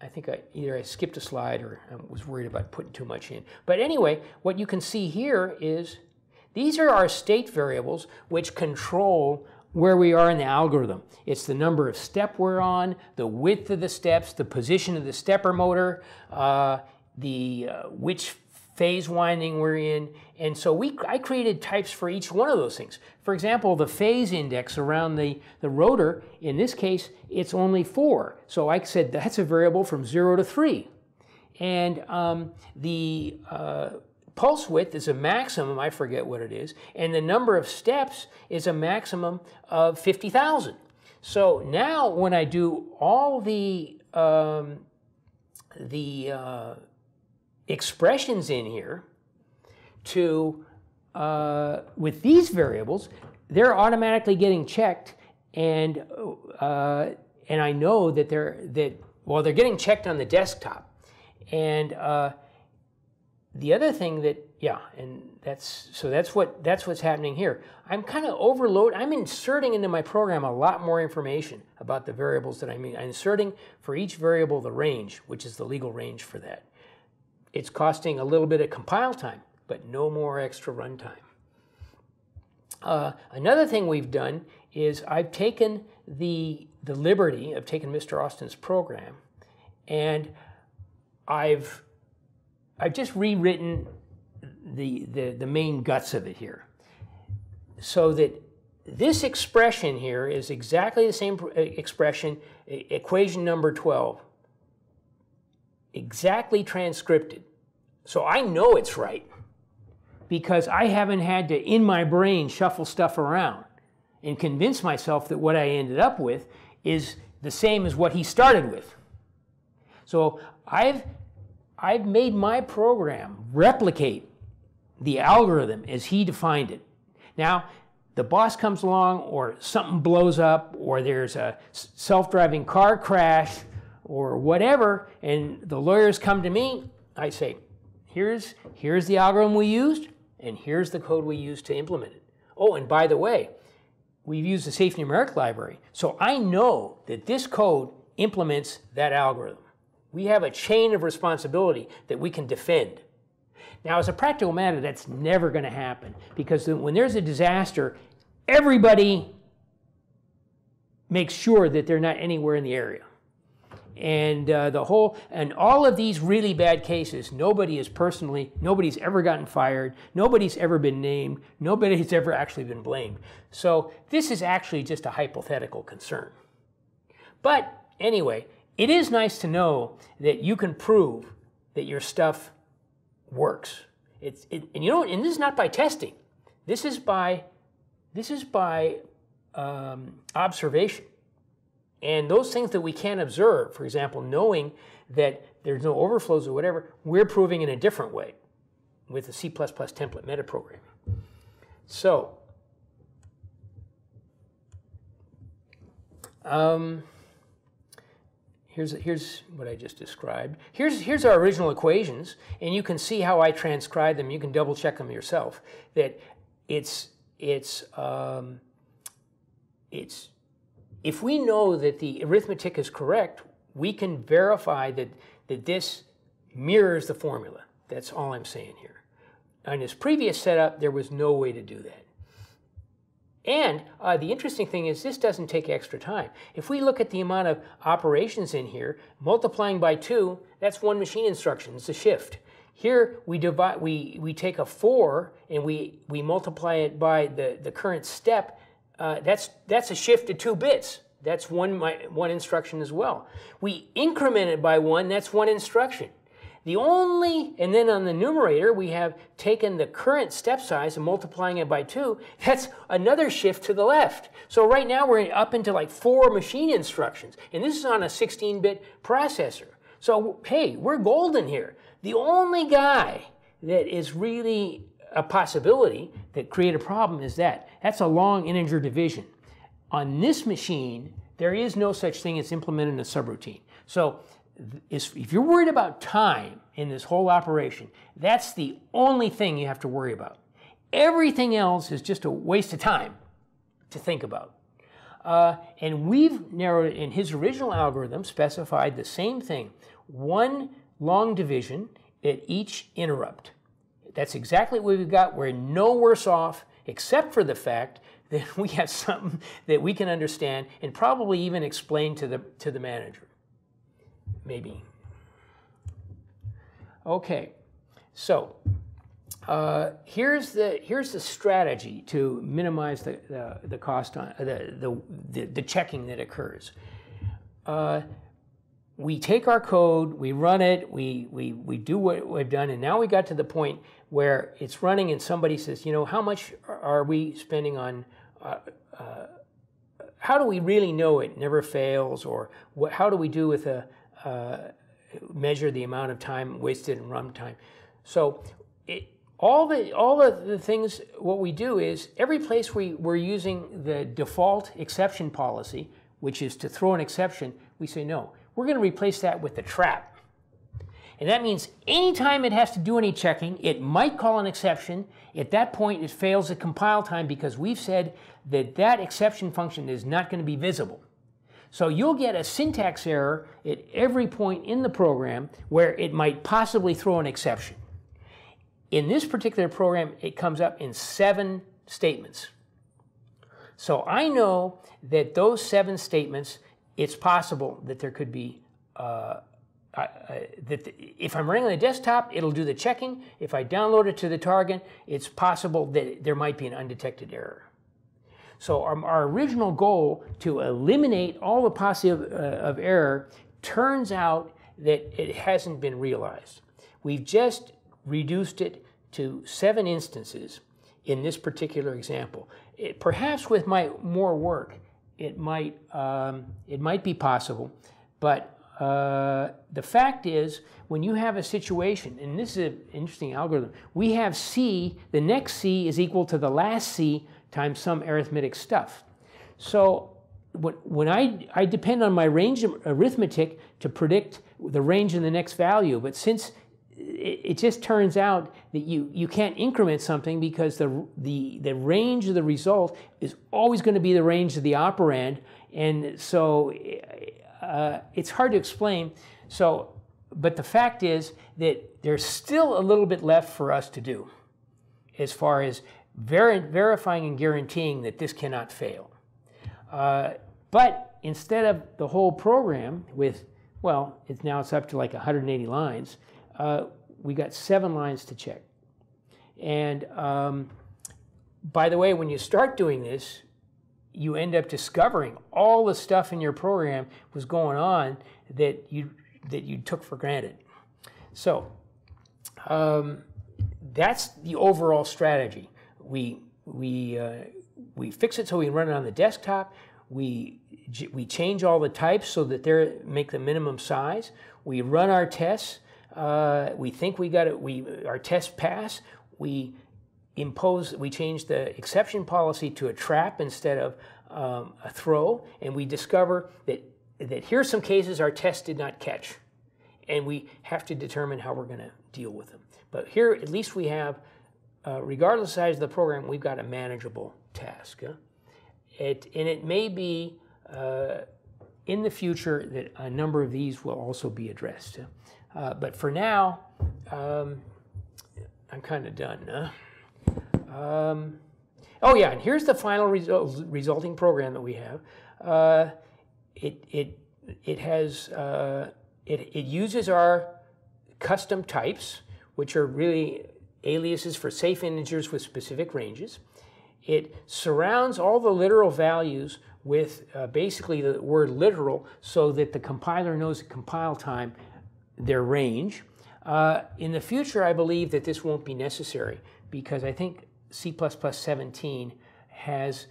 I think I, either I skipped a slide or I was worried about putting too much in. But anyway, what you can see here is these are our state variables which control where we are in the algorithm. It's the number of step we're on, the width of the steps, the position of the stepper motor, uh, the uh, which phase winding we're in. And so we, I created types for each one of those things. For example, the phase index around the, the rotor, in this case, it's only four. So I said that's a variable from zero to three. And um, the uh, pulse width is a maximum, I forget what it is, and the number of steps is a maximum of fifty thousand. So now when I do all the, um, the uh, expressions in here to, uh, with these variables, they're automatically getting checked, and, uh, and I know that they're, that, well, they're getting checked on the desktop. And uh, the other thing that, yeah, and that's, so that's what, that's what's happening here. I'm kind of overload, I'm inserting into my program a lot more information about the variables that I mean. I'm inserting for each variable the range, which is the legal range for that. It's costing a little bit of compile time, but no more extra runtime. Uh, another thing we've done is I've taken the, the liberty, I've taken Mister Austin's program, and I've, I've just rewritten the, the, the main guts of it here, so that this expression here is exactly the same expression, equation number twelve, exactly transcripted. So I know it's right, because I haven't had to, in my brain, shuffle stuff around and convince myself that what I ended up with is the same as what he started with. So I've, I've made my program replicate the algorithm as he defined it. Now, the boss comes along, or something blows up, or there's a self-driving car crash, or whatever, and the lawyers come to me, I say, here's, here's the algorithm we used, and here's the code we used to implement it. Oh, and by the way, we've used the Safe Numeric Library, so I know that this code implements that algorithm. We have a chain of responsibility that we can defend. Now, as a practical matter, that's never going to happen, because when there's a disaster, everybody makes sure that they're not anywhere in the area. And uh, the whole, and all of these really bad cases, nobody is personally, nobody's ever gotten fired, nobody's ever been named, nobody's ever actually been blamed. So this is actually just a hypothetical concern. But anyway, it is nice to know that you can prove that your stuff works. It's, it, and you know, and this is not by testing. This is by, this is by um, observation. And those things that we can't observe, for example, knowing that there's no overflows or whatever, we're proving in a different way with the C plus plus template metaprogramming. So, um, here's, here's what I just described. Here's, here's our original equations, and you can see how I transcribed them. You can double check them yourself, that it's, it's, um, it's, if we know that the arithmetic is correct, we can verify that, that this mirrors the formula. That's all I'm saying here. On his previous setup, there was no way to do that. And uh, the interesting thing is this doesn't take extra time. If we look at the amount of operations in here, multiplying by two, that's one machine instruction. It's a shift. Here we, divide, we, we take a four and we, we multiply it by the, the current step. Uh, that's, that's a shift to two bits. That's one, my, one instruction as well. We increment it by one, that's one instruction. The only, and then on the numerator, we have taken the current step size and multiplying it by two. That's another shift to the left. So right now we're up into like four machine instructions. And this is on a sixteen bit processor. So hey, we're golden here. The only guy that is really a possibility that create a problem is that. That's a long integer division. On this machine, there is no such thing as implemented in a subroutine. So if you're worried about time in this whole operation, that's the only thing you have to worry about. Everything else is just a waste of time to think about. Uh, and we've narrowed, in his original algorithm, specified the same thing. One long division at each interrupt. That's exactly what we've got. We're no worse off, except for the fact that we have something that we can understand and probably even explain to the, to the manager. Maybe. Okay, so uh, here's the here's the strategy to minimize the the, the cost on the, the the the checking that occurs. Uh, we take our code, we run it, we we we do what we've done, and now we got to the point where it's running, and somebody says, you know, how much are we spending on? Uh, uh, how do we really know it never fails, or what, how do we do with a uh, measure the amount of time wasted in runtime? So it, all the all of the things, what we do is every place we we're using the default exception policy, which is to throw an exception, we say no. We're going to replace that with the trap, and that means anytime it has to do any checking, it might call an exception. At that point, it fails at compile time because we've said that that exception function is not going to be visible. So you'll get a syntax error at every point in the program where it might possibly throw an exception. In this particular program, it comes up in seven statements. So I know that those seven statements, it's possible that there could be, uh, I, I, that the, if I'm running on the desktop, it'll do the checking. If I download it to the target, it's possible that there might be an undetected error. So our, our original goal to eliminate all the possibility of, uh, of error turns out that it hasn't been realized. We've just reduced it to seven instances in this particular example. It, perhaps with my more work, it might um, it might be possible, but uh, the fact is, when you have a situation, and this is an interesting algorithm, we have C. The next C is equal to the last C times some arithmetic stuff. So when, when I, I depend on my range arithmetic to predict the range in the next value, but since it, it just turns out that you, you can't increment something because the, the, the range of the result is always going to be the range of the operand, and so uh, it's hard to explain. So, but the fact is that there's still a little bit left for us to do as far as Ver verifying and guaranteeing that this cannot fail. Uh, but instead of the whole program with, well, it's now it's up to like one hundred eighty lines, uh, we got seven lines to check. And um, by the way, when you start doing this, you end up discovering all the stuff in your program was going on that you, that you took for granted. So um, that's the overall strategy. We, we, uh, we fix it so we can run it on the desktop. We, we change all the types so that they make the minimum size. We run our tests. Uh, we think we got it. We, our tests pass. We impose, we change the exception policy to a trap instead of um, a throw. And we discover that, that here's some cases our tests did not catch. And we have to determine how we're going to deal with them. But here, at least we have, Uh, regardless of the size of the program, we've got a manageable task. Huh? It, and it may be uh, in the future that a number of these will also be addressed. Uh, but for now, um, I'm kind of done. Huh? Um, oh yeah, and here's the final result, resulting program that we have. Uh, it, it, it, has, uh, it, it uses our custom types, which are really aliases for safe integers with specific ranges. It surrounds all the literal values with uh, basically the word literal so that the compiler knows at compile time their range. Uh, in the future, I believe that this won't be necessary because I think C plus plus seventeen has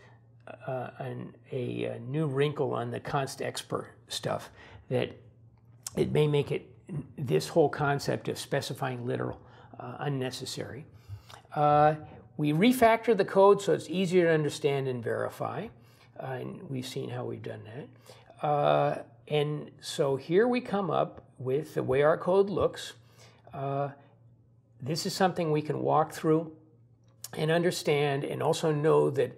uh, an, a, a new wrinkle on the constexpr stuff that it may make it this whole concept of specifying literal Uh, unnecessary. Uh, we refactor the code so it's easier to understand and verify, uh, and we've seen how we've done that. Uh, and so here we come up with the way our code looks. Uh, this is something we can walk through and understand, and also know that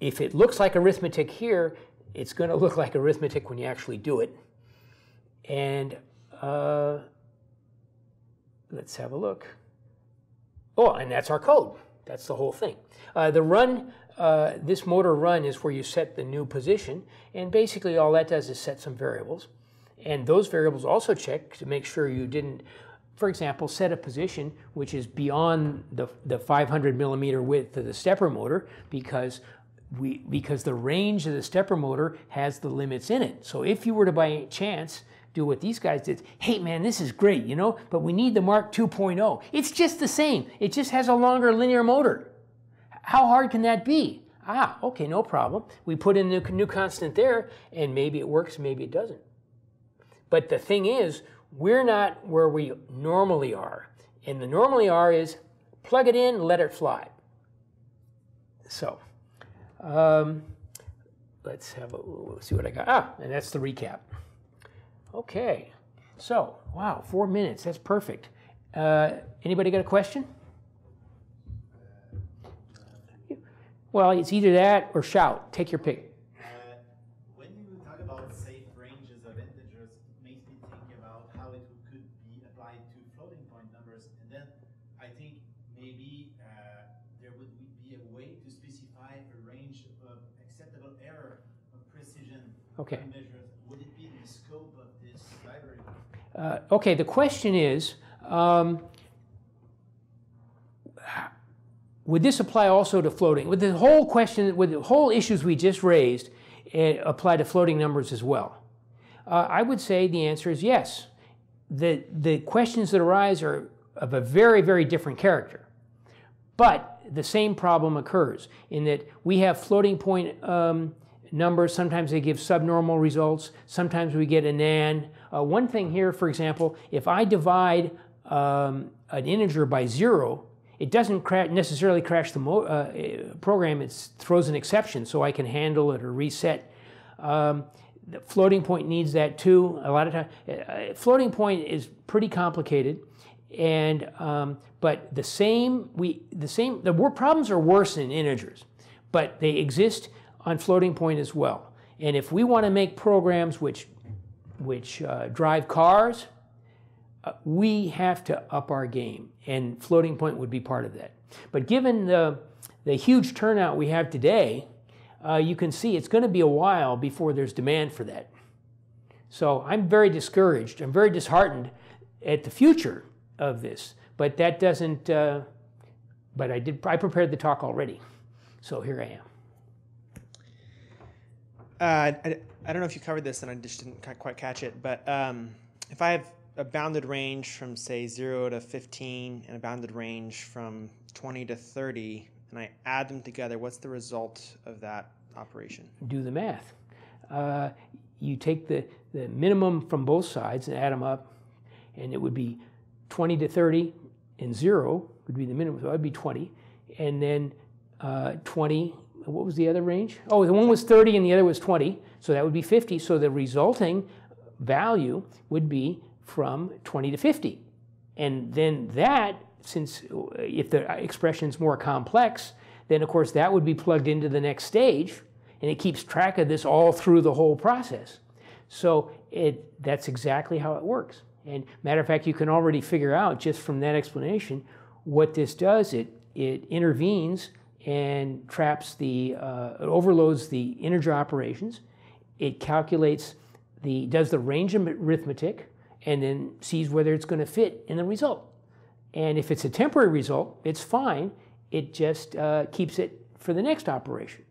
if it looks like arithmetic here, it's going to look like arithmetic when you actually do it. And uh, let's have a look. Oh, and that's our code. That's the whole thing. Uh, the run, uh, this motor run is where you set the new position. And basically all that does is set some variables. And those variables also check to make sure you didn't, for example, set a position which is beyond the, the five hundred millimeter width of the stepper motor, because we because the range of the stepper motor has the limits in it. So if you were to by chance do what these guys did, hey man, this is great, you know, but we need the Mark two point oh. It's just the same. It just has a longer linear motor. How hard can that be? Ah, okay, no problem. We put in the new constant there, and maybe it works, maybe it doesn't. But the thing is, we're not where we normally are. And the normally are is plug it in, let it fly. So um, let's have a, let's see what I got. Ah, and that's the recap. Okay, so wow, four minutes, that's perfect. Uh, anybody got a question? Well, it's either that or shout, take your pick. Uh, when you talk about safe ranges of integers, it makes me think about how it could be applied to floating point numbers, and then I think maybe uh, there would be a way to specify a range of acceptable error of precision okay. measures. Would it be in the scope of this library? Uh, okay, the question is, um, would this apply also to floating? Would the whole question, would the whole issues we just raised uh, apply to floating numbers as well? Uh, I would say the answer is yes. The, the questions that arise are of a very, very different character. But the same problem occurs in that we have floating point um, numbers. Sometimes they give subnormal results. Sometimes we get an an. Uh, one thing here, for example, if I divide um, an integer by zero, it doesn't cra necessarily crash the mo uh, program. It throws an exception, so I can handle it or reset. Um, the floating point needs that too. A lot of times, uh, floating point is pretty complicated, and um, but the same we the same the problems are worse in integers, but they exist on floating point as well. And if we want to make programs which, which uh, drive cars, uh, we have to up our game, and floating point would be part of that. But given the, the huge turnout we have today, uh, you can see it's going to be a while before there's demand for that. So I'm very discouraged, I'm very disheartened at the future of this, but that doesn't, uh, but I did, I prepared the talk already, so here I am. Uh, I, I don't know if you covered this, and I just didn't quite catch it, but um, if I have a bounded range from, say, zero to fifteen and a bounded range from twenty to thirty, and I add them together, what's the result of that operation? Do the math. Uh, you take the, the minimum from both sides and add them up, and it would be twenty to thirty, and zero would be the minimum, so that would be twenty, and then uh, twenty. What was the other range? Oh, the one was thirty and the other was twenty, so that would be fifty. So the resulting value would be from twenty to fifty. And then that, since if the expression's more complex, then of course that would be plugged into the next stage, and it keeps track of this all through the whole process. So it, that's exactly how it works. And matter of fact, you can already figure out just from that explanation what this does. It, it intervenes and traps the, uh, it overloads the integer operations. It calculates the, does the range of arithmetic, and then sees whether it's going to fit in the result. And if it's a temporary result, it's fine. It just uh, keeps it for the next operation.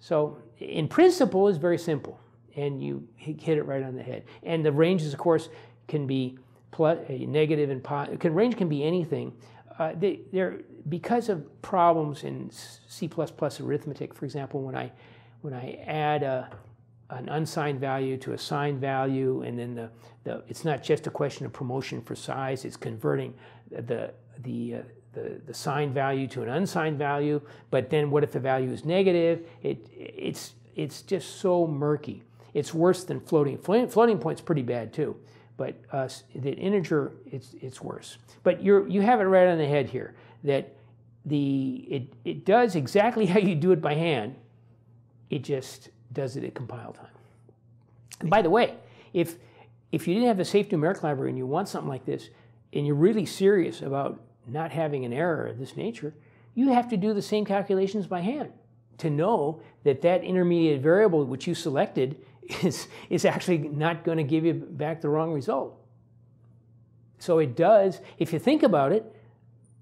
So in principle, it's very simple, and you hit it right on the head. And the ranges, of course, can be plus, negative and positive. Can, range can be anything. Uh, they, they're, because of problems in C plus plus arithmetic, for example, when I, when I add a, an unsigned value to a signed value, and then the, the, it's not just a question of promotion for size, it's converting the, the, uh, the, the signed value to an unsigned value, but then what if the value is negative? It, it's, it's just so murky. It's worse than floating. Floating point's pretty bad too. But uh, the integer, it's, it's worse. But you're, you have it right on the head here, that the, it, it does exactly how you do it by hand, It just does it at compile time. And by the way, if, if you didn't have the Safe Numeric Library and you want something like this, and you're really serious about not having an error of this nature, you have to do the same calculations by hand to know that that intermediate variable which you selected is, is actually not going to give you back the wrong result. So it does, if you think about it,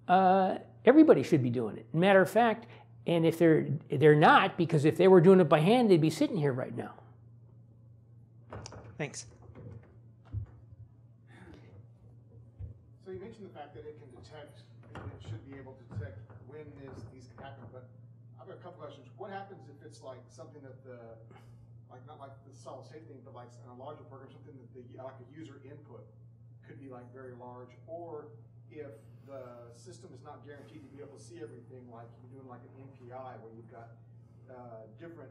uh, everybody should be doing it. Matter of fact, and if they're, they're not, because if they were doing it by hand, they'd be sitting here right now. Thanks. So you mentioned the fact that it can detect, and it should be able to detect when this, these can happen, but I've got a couple questions. What happens if it's like something that the, like not like the solid state thing, but like in a larger program, something that the, like a user input could be like very large, or if the system is not guaranteed to be able to see everything, like you're doing like an M P I where you've got uh, different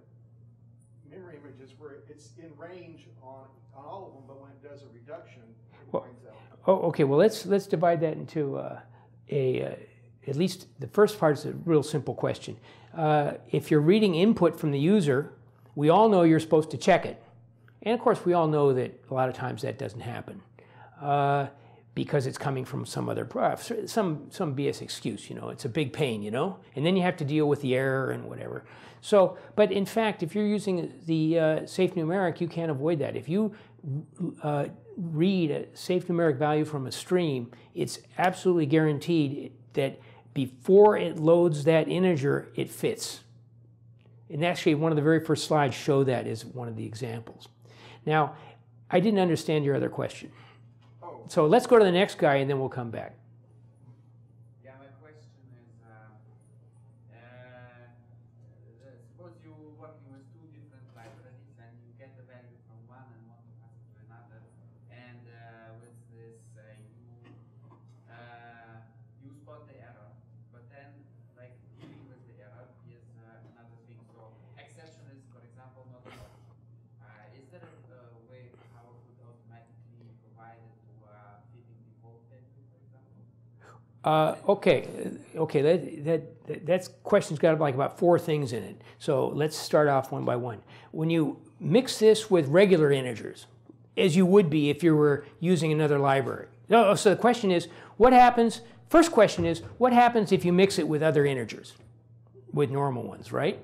memory images where it's in range on, on all of them, but when it does a reduction, it well, finds out. Oh, okay. Well, let's let's divide that into uh, a uh, at least the first part is a real simple question. Uh, if you're reading input from the user, we all know you're supposed to check it, and of course we all know that a lot of times that doesn't happen uh, because it's coming from some other some some B S excuse. You know, it's a big pain. You know, and then you have to deal with the error and whatever. So, but in fact, if you're using the uh, safe numeric, you can't avoid that. If you uh, read a safe numeric value from a stream, it's absolutely guaranteed that before it loads that integer, it fits. And actually, one of the very first slides show that as one of the examples. Now, I didn't understand your other question. Oh. So let's go to the next guy, and then we'll come back. Uh, okay, okay. That, that that that question's got like about four things in it. So let's start off one by one. When you mix this with regular integers, as you would be if you were using another library. No. So the question is, what happens? First question is, what happens if you mix it with other integers, with normal ones, right?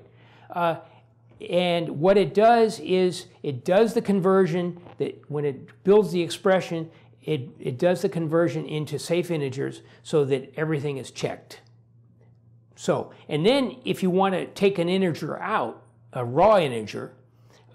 Uh, and what it does is it does the conversion that when it builds the expression. It, it does the conversion into safe integers so that everything is checked. So, and then if you want to take an integer out, a raw integer,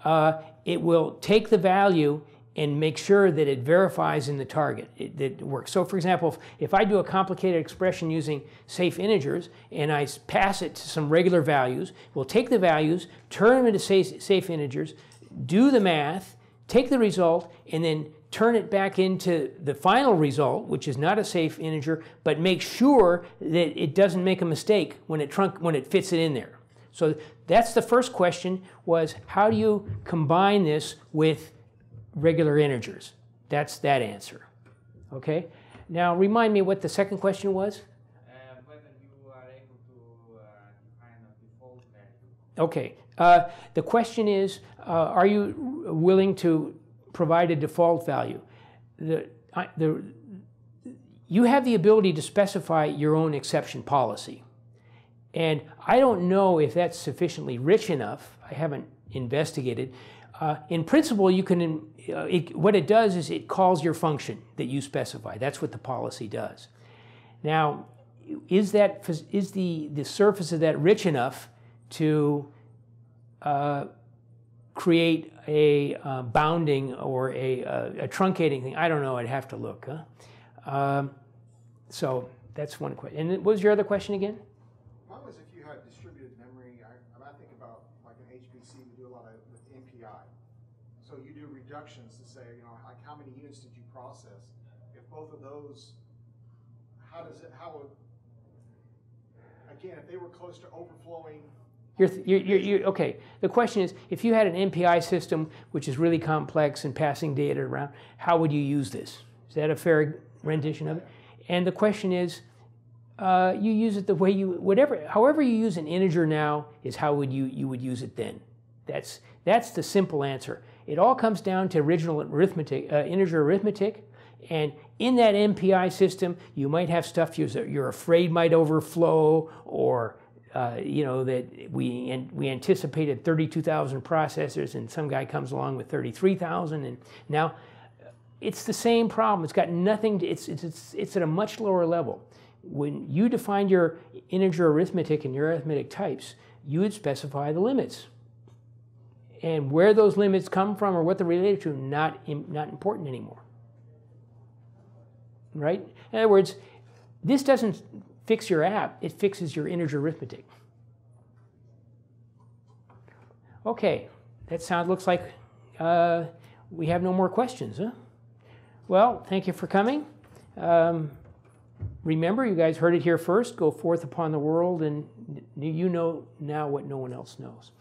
uh, it will take the value and make sure that it verifies in the target it, that it works. So for example, if, if I do a complicated expression using safe integers and I pass it to some regular values, we'll take the values, turn them into safe, safe integers, do the math, take the result, and then turn it back into the final result, which is not a safe integer, but make sure that it doesn't make a mistake when it trunc when it fits it in there. So that's the first question, was how do you combine this with regular integers? That's that answer. Okay? Now remind me what the second question was. Uh, whether you are able to uh, define a default value. Okay. Uh, the question is, uh, are you willing to provide a default value? The, the, you have the ability to specify your own exception policy. And I don't know if that's sufficiently rich enough. I haven't investigated. Uh, in principle, you can, uh, it, what it does is it calls your function that you specify. That's what the policy does. Now, is, that, is the, the surface of that rich enough to uh, create a uh, bounding or a, uh, a truncating thing? I don't know. I'd have to look. Huh? Um, so that's one question. And what was your other question again? Mine was if you had distributed memory. I, I think about like an H P C. We do a lot of with M P I. So you do reductions to say, you know, like how many units did you process? If both of those, how does it? How would, again, if they were close to overflowing. You're, you're, you're, you're, okay, the question is, if you had an M P I system which is really complex and passing data around, how would you use this? Is that a fair rendition of it? And the question is, uh, you use it the way you, whatever, however you use an integer now is how would you, you would use it then. That's, that's the simple answer. It all comes down to original arithmetic, uh, integer arithmetic, and in that M P I system, you might have stuff you're afraid might overflow, or uh, you know that we and we anticipated thirty-two thousand processors, and some guy comes along with thirty-three thousand, and now it's the same problem. It's got nothing. To, it's it's it's at a much lower level. When you define your integer arithmetic and your arithmetic types, you would specify the limits, and where those limits come from or what they're related to not not important anymore. Right? In other words, this doesn't fix your app, it fixes your integer arithmetic. Okay, that sound looks like uh, we have no more questions, huh? Well, thank you for coming. Um, remember, you guys heard it here first, go forth upon the world and you know now what no one else knows.